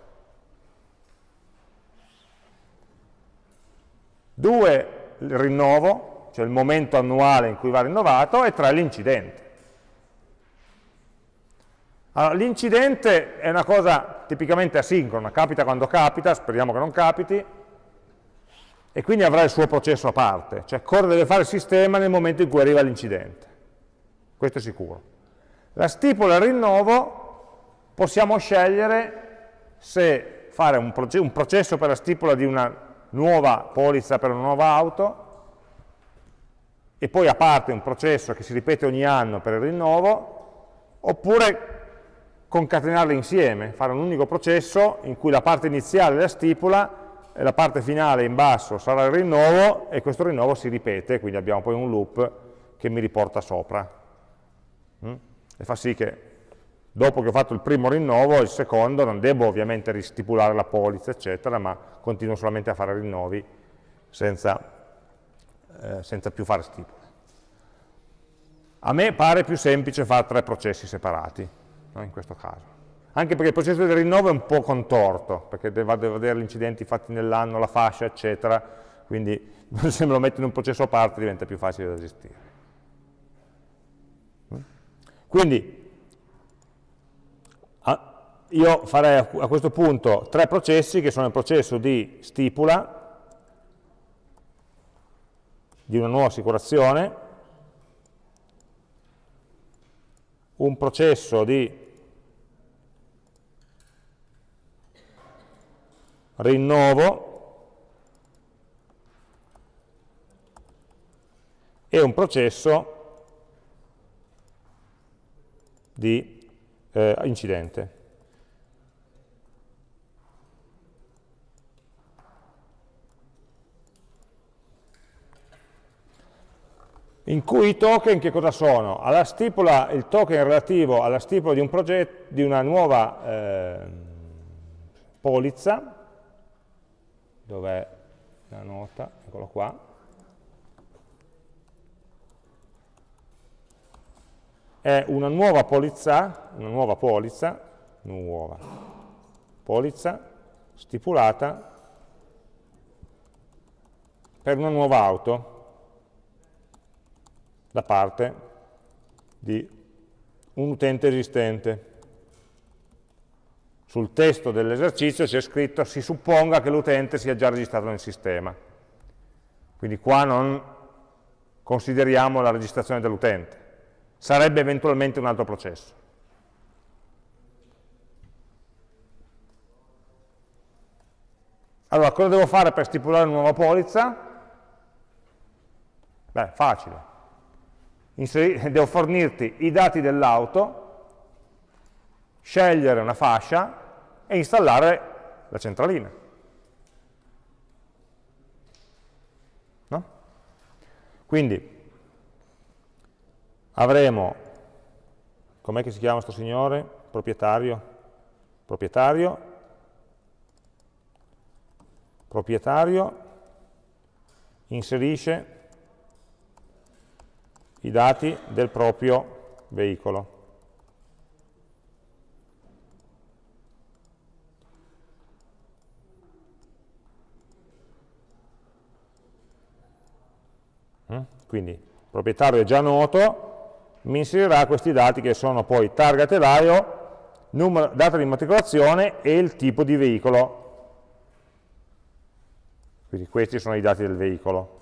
Due, il rinnovo, cioè il momento annuale in cui va rinnovato. E tre, l'incidente. Allora, l'incidente è una cosa tipicamente asincrona, capita quando capita, speriamo che non capiti, e quindi avrà il suo processo a parte, cioè cosa deve fare il sistema nel momento in cui arriva l'incidente. Questo è sicuro. La stipula e il rinnovo possiamo scegliere se fare un, proce- un processo per la stipula di una nuova polizza per una nuova auto e poi a parte un processo che si ripete ogni anno per il rinnovo, oppure concatenarli insieme, fare un unico processo in cui la parte iniziale è la stipula e la parte finale in basso sarà il rinnovo, e questo rinnovo si ripete, quindi abbiamo poi un loop che mi riporta sopra mm? e fa sì che dopo che ho fatto il primo rinnovo, il secondo non devo ovviamente ristipulare la polizza, eccetera, ma continuo solamente a fare rinnovi senza, eh, senza più fare stipule. A me pare più semplice fare tre processi separati, no, in questo caso. Anche perché il processo del rinnovo è un po' contorto, perché vado a vedere gli incidenti fatti nell'anno, la fascia, eccetera, quindi se me lo metto in un processo a parte diventa più facile da gestire. Quindi, io farei a questo punto tre processi che sono il processo di stipula di una nuova assicurazione, un processo di rinnovo e un processo di eh, incidente. in cui i token che cosa sono? Alla stipula, il token relativo alla stipula di un progetto, di una nuova eh, polizza, dov'è la nota? Eccolo qua. È una nuova polizza, una nuova polizza, nuova polizza stipulata per una nuova auto da parte di un utente esistente. Sul testo dell'esercizio c'è scritto si supponga che l'utente sia già registrato nel sistema. Quindi qua non consideriamo la registrazione dell'utente. Sarebbe eventualmente un altro processo. Allora, cosa devo fare per stipulare una nuova polizza? Beh, facile. Inserire, devo fornirti i dati dell'auto, scegliere una fascia e installare la centralina. No? Quindi avremo, com'è che si chiama sto signore? Proprietario, proprietario, proprietario, inserisce i dati del proprio veicolo. Quindi il proprietario è già noto, mi inserirà questi dati che sono poi targa telaio, data di immatricolazione e il tipo di veicolo. Quindi questi sono i dati del veicolo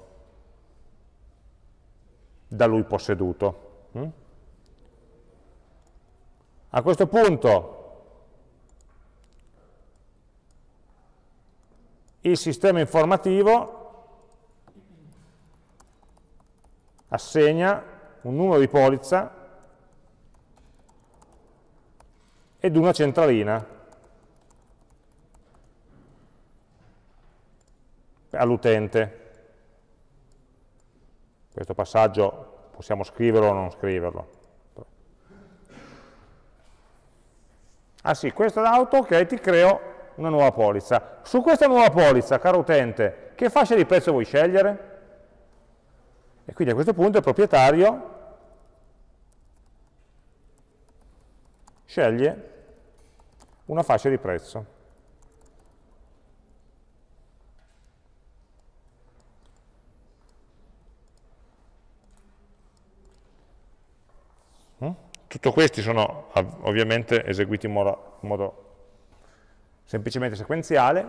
da lui posseduto. A questo punto il sistema informativo assegna un numero di polizza ed una centralina all'utente. Questo passaggio possiamo scriverlo o non scriverlo. Ah sì, questa auto, ok, ti creo una nuova polizza. Su questa nuova polizza, caro utente, che fascia di prezzo vuoi scegliere? E quindi a questo punto il proprietario sceglie una fascia di prezzo. Tutto questi sono ovviamente eseguiti in modo, in modo semplicemente sequenziale.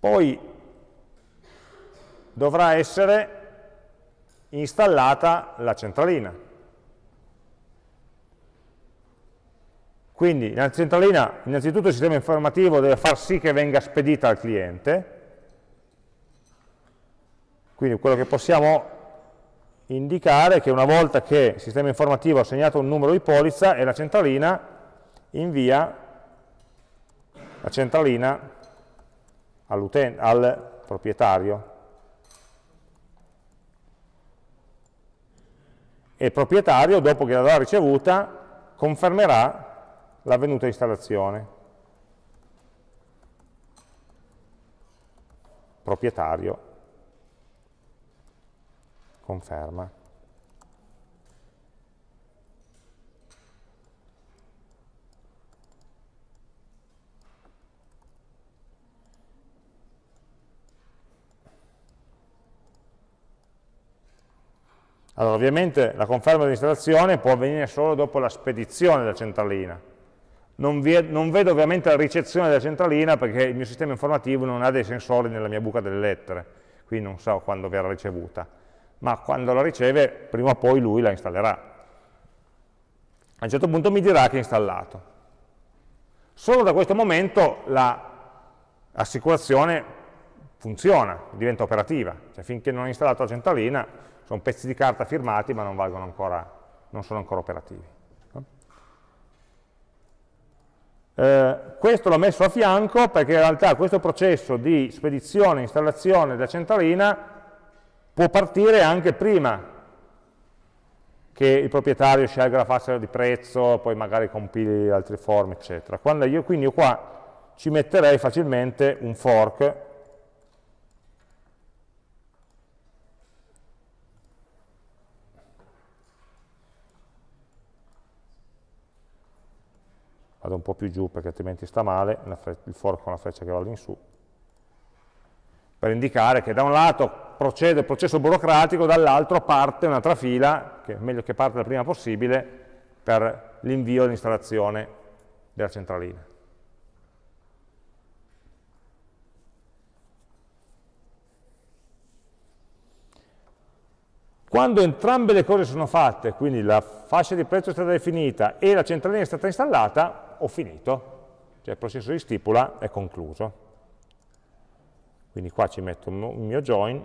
Poi dovrà essere installata la centralina. Quindi la centralina, innanzitutto il sistema informativo deve far sì che venga spedita al cliente. Quindi quello che possiamo indicare è che una volta che il sistema informativo ha assegnato un numero di polizza e la centralina invia la centralina al proprietario. E il proprietario, dopo che l'avrà ricevuta, confermerà l'avvenuta installazione. Proprietario. Conferma. Allora, ovviamente la conferma dell'installazione può avvenire solo dopo la spedizione della centralina. Non, vi è, non vedo ovviamente la ricezione della centralina perché il mio sistema informativo non ha dei sensori nella mia buca delle lettere, quindi non so quando verrà ricevuta. Ma quando la riceve, prima o poi lui la installerà. A un certo punto mi dirà che è installato. Solo da questo momento l'assicurazione la funziona, diventa operativa. Cioè, finché non è installata la centralina, sono pezzi di carta firmati, ma non, valgono ancora, non sono ancora operativi. Eh, questo l'ho messo a fianco perché in realtà questo processo di spedizione e installazione della centralina può partire anche prima che il proprietario scelga la fascia di prezzo, poi magari compili altre forme, eccetera. Quando io, quindi io qua ci metterei facilmente un fork . Vado un po' più giù perché altrimenti sta male, il fork con la freccia che va all'insù, per indicare che da un lato procede il processo burocratico, dall'altro parte un'altra fila, che è meglio che parte la prima possibile, per l'invio e l'installazione della centralina. Quando entrambe le cose sono fatte, quindi la fascia di prezzo è stata definita e la centralina è stata installata, ho finito. Cioè il processo di stipula è concluso. Quindi qua ci metto un mio join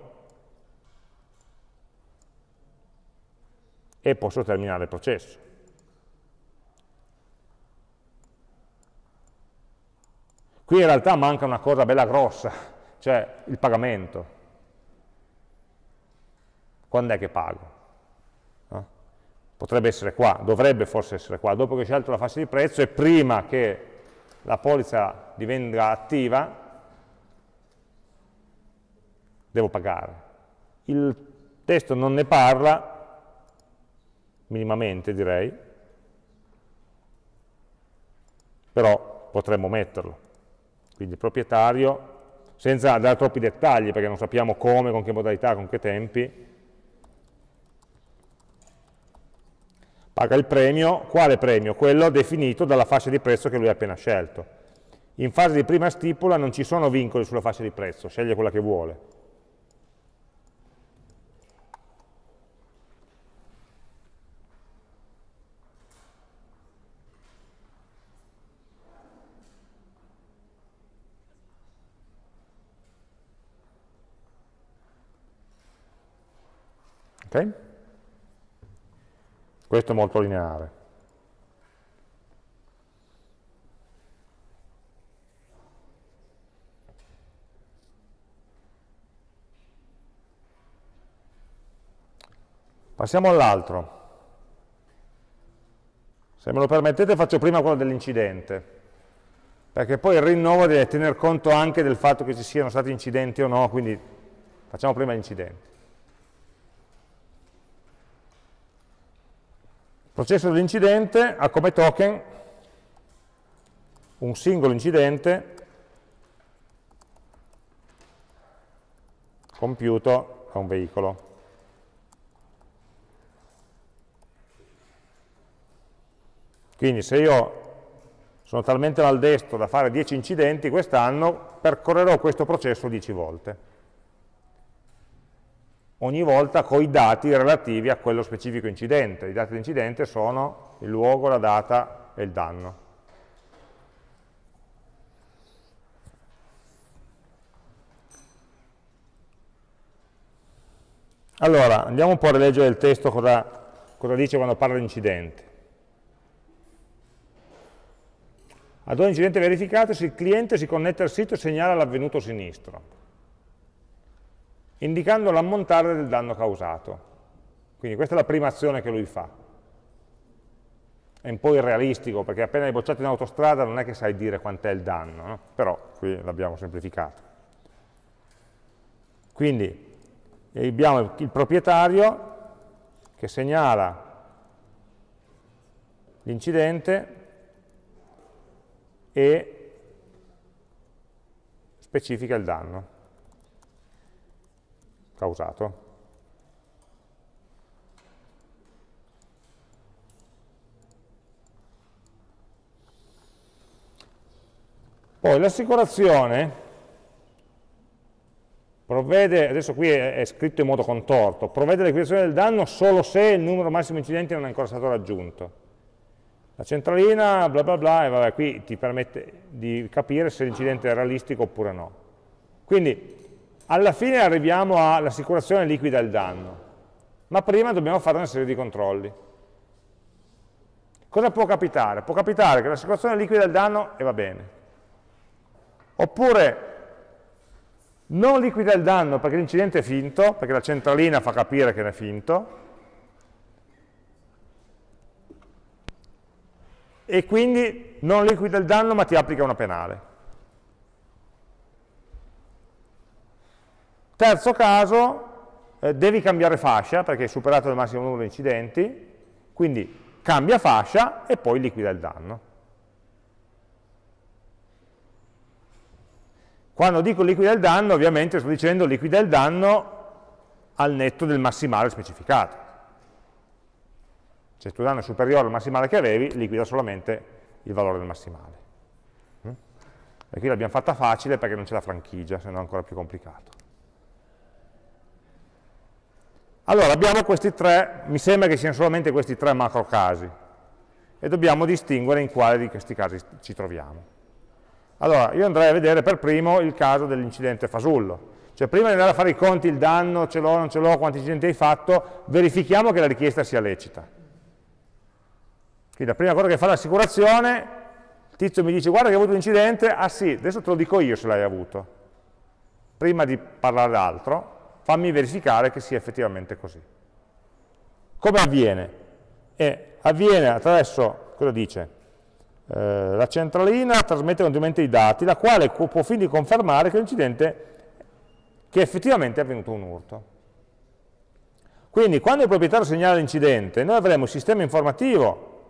e posso terminare il processo. Qui in realtà manca una cosa bella grossa, cioè il pagamento. Quando è che pago? No? Potrebbe essere qua, dovrebbe forse essere qua, dopo che ho scelto la fascia di prezzo e prima che la polizza divenga attiva, devo pagare. Il testo non ne parla, minimamente direi, però potremmo metterlo. Quindi il proprietario, senza dare troppi dettagli, perché non sappiamo come, con che modalità, con che tempi, paga il premio. Quale premio? Quello definito dalla fascia di prezzo che lui ha appena scelto. In fase di prima stipula non ci sono vincoli sulla fascia di prezzo, sceglie quella che vuole. Ok? Questo è molto lineare. Passiamo all'altro. Se me lo permettete faccio prima quello dell'incidente, perché poi il rinnovo deve tener conto anche del fatto che ci siano stati incidenti o no, quindi facciamo prima gli incidenti. Il processo dell'incidente ha come token un singolo incidente compiuto da un veicolo. Quindi se io sono talmente maldestro da fare dieci incidenti quest'anno, percorrerò questo processo dieci volte. Ogni volta con i dati relativi a quello specifico incidente. I dati dell'incidente sono il luogo, la data e il danno. Allora, andiamo un po' a rileggere il testo, cosa, cosa dice quando parla di incidente. Ad ogni incidente verificato, se il cliente si connette al sito e segnala l'avvenuto sinistro, indicando l'ammontare del danno causato. Quindi questa è la prima azione che lui fa. È un po' irrealistico, perché appena hai bocciato in autostrada non è che sai dire quant'è il danno, no? Però qui l'abbiamo semplificato. Quindi abbiamo il proprietario che segnala l'incidente e specifica il danno causato. Poi l'assicurazione provvede, adesso qui è, è scritto in modo contorto, provvede alla liquidazione del danno solo se il numero massimo incidenti non è ancora stato raggiunto. La centralina, bla bla bla, e vabbè, qui ti permette di capire se l'incidente è realistico oppure no. Quindi, alla fine arriviamo all'assicurazione liquida del danno, ma prima dobbiamo fare una serie di controlli. Cosa può capitare? Può capitare che l'assicurazione liquida il danno e va bene. Oppure non liquida il danno perché l'incidente è finto, perché la centralina fa capire che è finto, e quindi non liquida il danno ma ti applica una penale. Terzo caso, eh, devi cambiare fascia perché hai superato il massimo numero di incidenti, quindi cambia fascia e poi liquida il danno. Quando dico liquida il danno, ovviamente sto dicendo liquida il danno al netto del massimale specificato. Se il tuo danno è superiore al massimale che avevi, liquida solamente il valore del massimale. E qui l'abbiamo fatta facile perché non c'è la franchigia, se no è ancora più complicato. Allora, abbiamo questi tre, mi sembra che siano solamente questi tre macro casi, e dobbiamo distinguere in quale di questi casi ci troviamo. Allora, io andrei a vedere per primo il caso dell'incidente fasullo. Cioè, prima di andare a fare i conti, il danno, ce l'ho, non ce l'ho, quanti incidenti hai fatto, verifichiamo che la richiesta sia lecita. Quindi la prima cosa che fa l'assicurazione, il tizio mi dice, guarda che hai avuto un incidente, ah sì, adesso te lo dico io se l'hai avuto, prima di parlare d'altro. Fammi verificare che sia effettivamente così. Come avviene? Eh, avviene attraverso, cosa dice? Eh, la centralina trasmette continuamente i dati, la quale può quindi confermare che l'incidente, che effettivamente è avvenuto un urto. Quindi, quando il proprietario segnala l'incidente, noi avremo un sistema informativo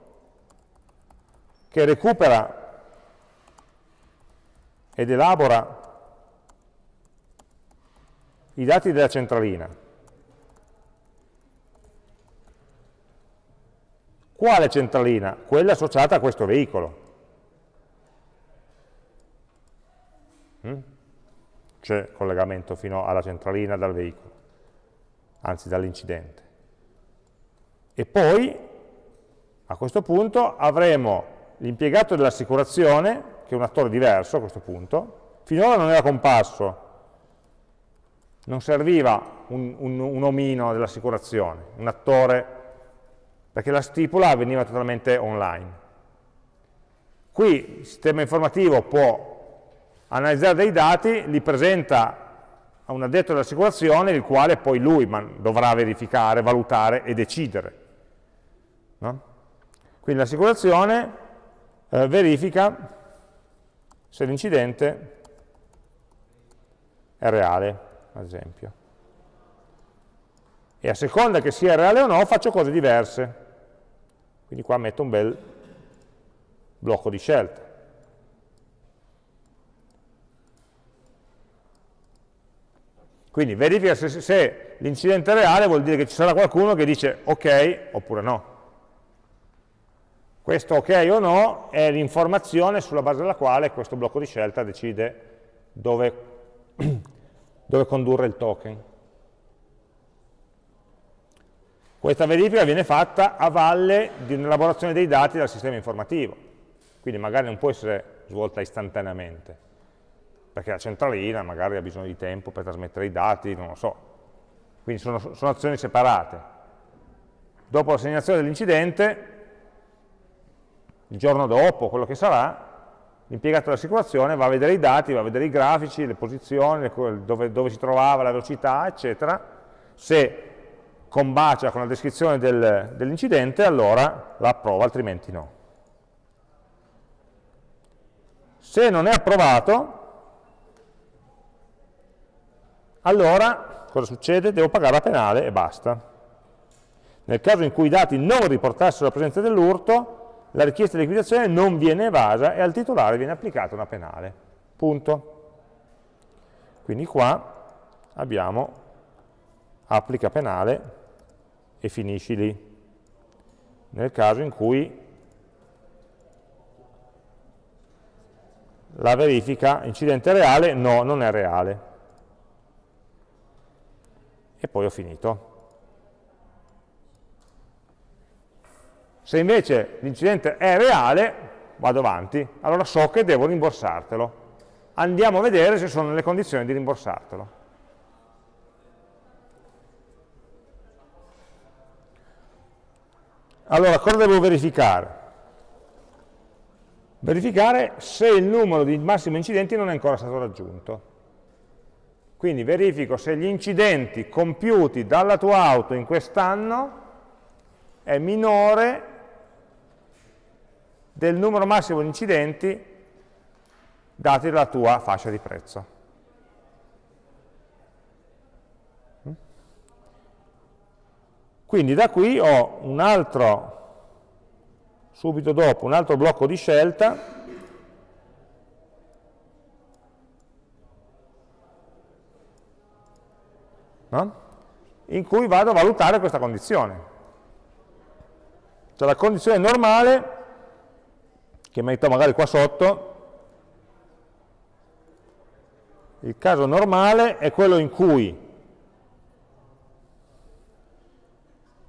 che recupera ed elabora i dati della centralina, quale centralina? Quella associata a questo veicolo, c'è collegamento fino alla centralina dal veicolo, anzi dall'incidente, e poi a questo punto avremo l'impiegato dell'assicurazione, che è un attore diverso a questo punto, finora non era comparso. Non serviva un, un, un omino dell'assicurazione, un attore, perché la stipula avveniva totalmente online. Qui il sistema informativo può analizzare dei dati, li presenta a un addetto dell'assicurazione, il quale poi lui dovrà verificare, valutare e decidere. No? Quindi l'assicurazione eh, verifica se l'incidente è reale, ad esempio, e a seconda che sia reale o no faccio cose diverse, quindi qua metto un bel blocco di scelta. Quindi verifica se, se l'incidente è reale, vuol dire che ci sarà qualcuno che dice ok oppure no. Questo ok o no è l'informazione sulla base della quale questo blocco di scelta decide dove dove condurre il token. Questa verifica viene fatta a valle di un'elaborazione dei dati dal sistema informativo, quindi magari non può essere svolta istantaneamente, perché la centralina magari ha bisogno di tempo per trasmettere i dati, non lo so. Quindi sono, sono azioni separate. Dopo la segnalazione dell'incidente, il giorno dopo, quello che sarà, l'impiegato dell'assicurazione va a vedere i dati, va a vedere i grafici, le posizioni, dove, dove si trovava, la velocità, eccetera. Se combacia con la descrizione del, dell'incidente, allora la approva, altrimenti no. Se non è approvato, allora cosa succede? Devo pagare la penale e basta. Nel caso in cui i dati non riportassero la presenza dell'urto, la richiesta di liquidazione non viene evasa e al titolare viene applicata una penale. Punto. Quindi qua abbiamo applica penale e finisci lì. Nel caso in cui la verifica incidente reale, no, non è reale. E poi ho finito. Se invece l'incidente è reale, vado avanti, allora so che devo rimborsartelo. Andiamo a vedere se sono nelle condizioni di rimborsartelo. Allora, cosa devo verificare? verificare se il numero di massimi incidenti non è ancora stato raggiunto. Quindi verifico se gli incidenti compiuti dalla tua auto in quest'anno è minore del numero massimo di incidenti dati dalla tua fascia di prezzo. Quindi da qui ho un altro, subito dopo, un altro blocco di scelta no? in cui vado a valutare questa condizione. Cioè la condizione normale, che metto magari qua sotto, il caso normale è quello in cui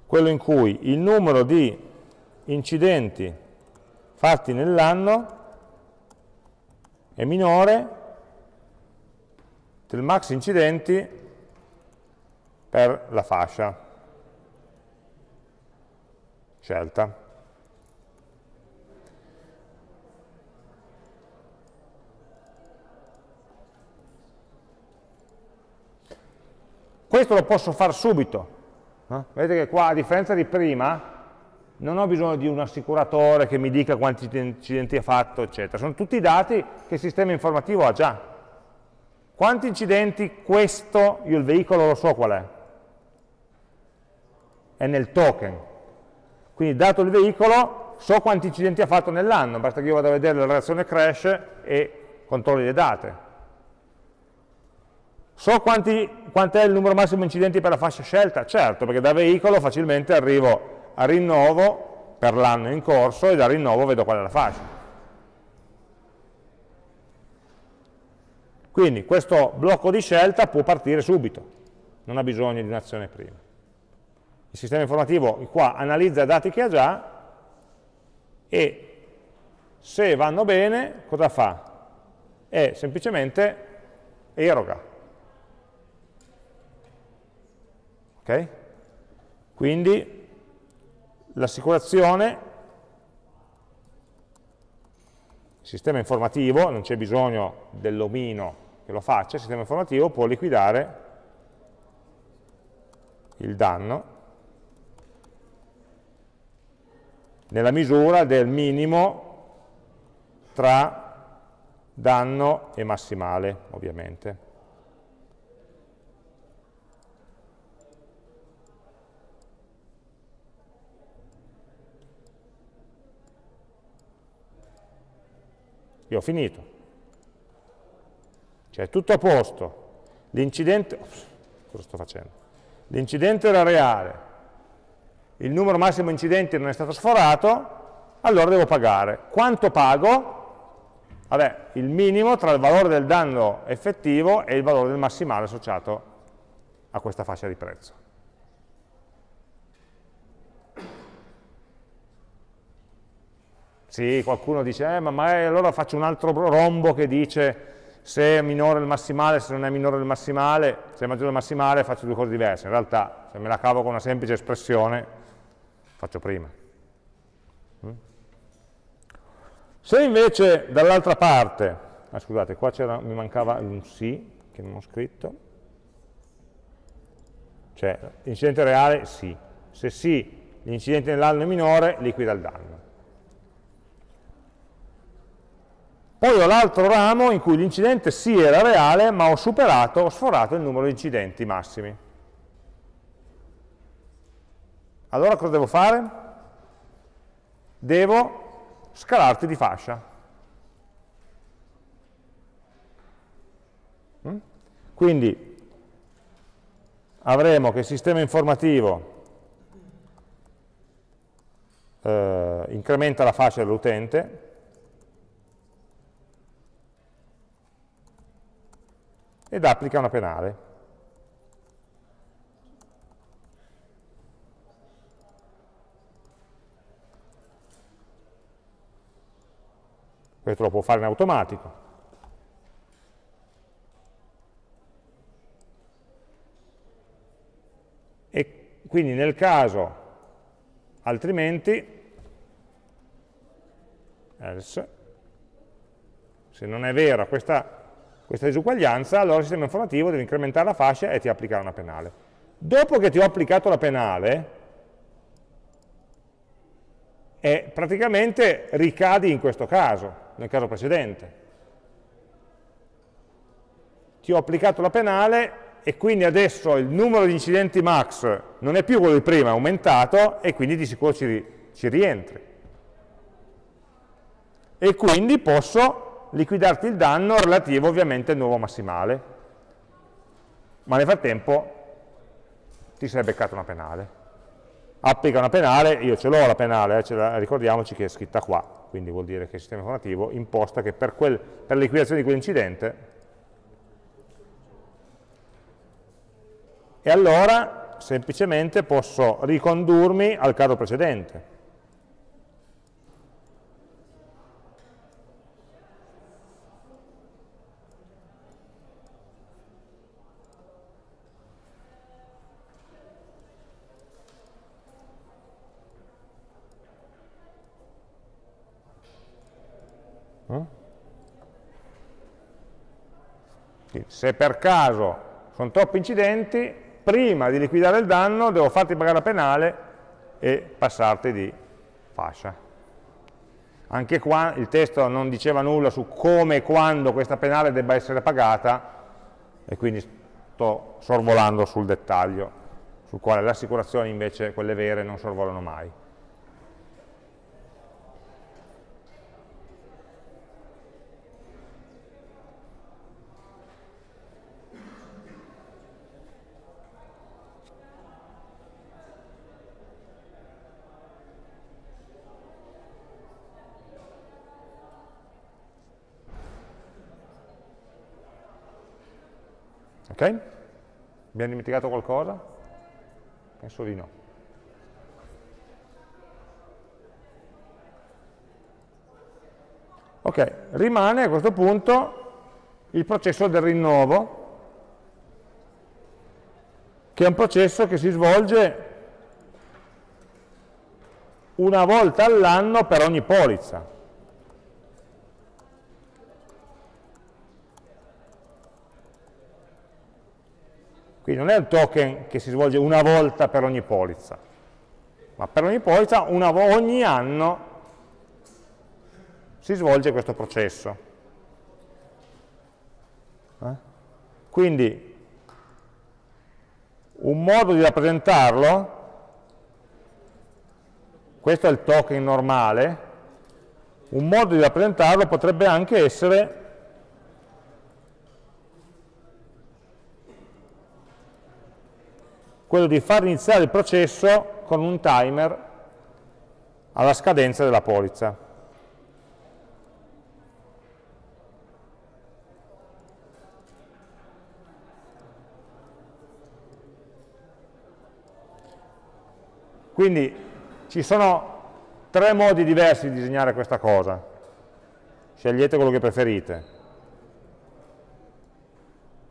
quello in cui il numero di incidenti fatti nell'anno è minore del max incidenti per la fascia scelta. Questo lo posso fare subito. Eh? Vedete che qua, a differenza di prima, non ho bisogno di un assicuratore che mi dica quanti incidenti ha fatto, eccetera. Sono tutti i dati che il sistema informativo ha già. Quanti incidenti questo, io il veicolo lo so qual è. È nel token. Quindi, dato il veicolo, so quanti incidenti ha fatto nell'anno. Basta che io vada a vedere la relazione crash e controlli le date. So quanti, quant'è il numero massimo incidenti per la fascia scelta? Certo, perché da veicolo facilmente arrivo a rinnovo per l'anno in corso e da rinnovo vedo qual è la fascia. Quindi questo blocco di scelta può partire subito, non ha bisogno di un'azione prima. Il sistema informativo qua analizza i dati che ha già e se vanno bene cosa fa? È semplicemente eroga. Okay? Quindi l'assicurazione, il sistema informativo, non c'è bisogno dell'omino che lo faccia, il sistema informativo può liquidare il danno nella misura del minimo tra danno e massimale, ovviamente. Io ho finito. Cioè, tutto a posto. L'incidente... Cosa sto facendo? L'incidente era reale. Il numero massimo incidenti non è stato sforato, allora devo pagare. Quanto pago? Vabbè, il minimo tra il valore del danno effettivo e il valore del massimale associato a questa fascia di prezzo. Sì, qualcuno dice, eh, ma, ma eh, allora faccio un altro rombo che dice se è minore il massimale, se non è minore il massimale, se è maggiore il massimale faccio due cose diverse. In realtà, se me la cavo con una semplice espressione, faccio prima. Se invece dall'altra parte, ah, scusate, qua c'era, mi mancava un sì, che non ho scritto, cioè incidente reale, sì. Se sì, l'incidente nell'anno è minore, liquida il danno. Poi ho l'altro ramo in cui l'incidente sì era reale, ma ho superato, ho sforato il numero di incidenti massimi. Allora cosa devo fare? Devo scalarti di fascia. Quindi avremo che il sistema informativo eh, incrementa la fascia dell'utente, ed applica una penale. Questo lo può fare in automatico. E quindi nel caso altrimenti, else, Se non è vera questa, questa disuguaglianza, allora il sistema informativo deve incrementare la fascia e ti applicherà una penale. Dopo che ti ho applicato la penale, eh, praticamente ricadi in questo caso, nel caso precedente. Ti ho applicato la penale e quindi adesso il numero di incidenti max non è più quello di prima, è aumentato e quindi di sicuro ci, ci rientri. E quindi posso liquidarti il danno relativo ovviamente al nuovo massimale, ma nel frattempo ti sei beccato una penale. Applica una penale, io ce l'ho la penale, eh, ce la, ricordiamoci che è scritta qua, quindi vuol dire che il sistema informativo imposta che per, quel, per liquidazione di quell'incidente. E allora semplicemente posso ricondurmi al caso precedente. Se per caso sono troppi incidenti, prima di liquidare il danno devo farti pagare la penale e passarti di fascia. Anche qua il testo non diceva nulla su come e quando questa penale debba essere pagata e quindi sto sorvolando sul dettaglio, sul quale le assicurazioni invece, quelle vere, non sorvolano mai. Ok? Abbiamo dimenticato qualcosa? Penso di no. Ok, rimane a questo punto il processo del rinnovo, che è un processo che si svolge una volta all'anno per ogni polizza. Quindi non è un token che si svolge una volta per ogni polizza, ma per ogni polizza una, ogni anno si svolge questo processo. Eh? Quindi un modo di rappresentarlo, questo è il token normale, un modo di rappresentarlo potrebbe anche essere quello di far iniziare il processo con un timer alla scadenza della polizza. Quindi ci sono tre modi diversi di disegnare questa cosa. Scegliete quello che preferite.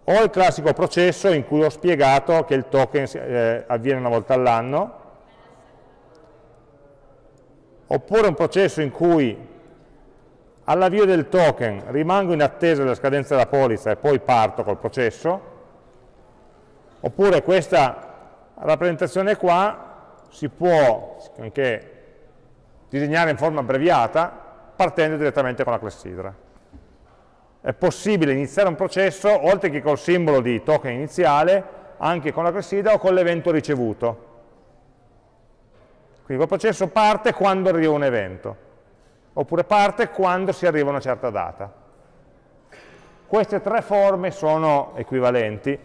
O il classico processo in cui ho spiegato che il token eh, avviene una volta all'anno, oppure un processo in cui all'avvio del token rimango in attesa della scadenza della polizza e poi parto col processo, oppure questa rappresentazione qua si può anche disegnare in forma abbreviata partendo direttamente con la clessidra. È possibile iniziare un processo, oltre che col simbolo di token iniziale, anche con la clessidra o con l'evento ricevuto. Quindi quel processo parte quando arriva un evento, oppure parte quando si arriva a una certa data. Queste tre forme sono equivalenti,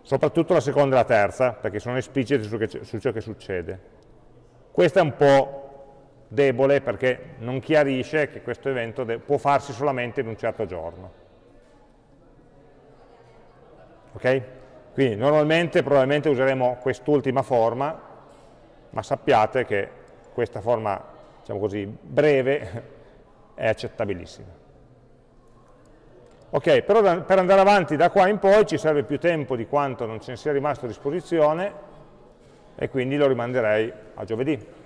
soprattutto la seconda e la terza, perché sono espliciti su, che, su ciò che succede. Questa è un po' debole perché non chiarisce che questo evento può farsi solamente in un certo giorno. Ok? Quindi normalmente probabilmente useremo quest'ultima forma, ma sappiate che questa forma, diciamo così, breve è accettabilissima. Ok, però da, per andare avanti da qua in poi ci serve più tempo di quanto non ce ne sia rimasto a disposizione e quindi lo rimanderei a giovedì.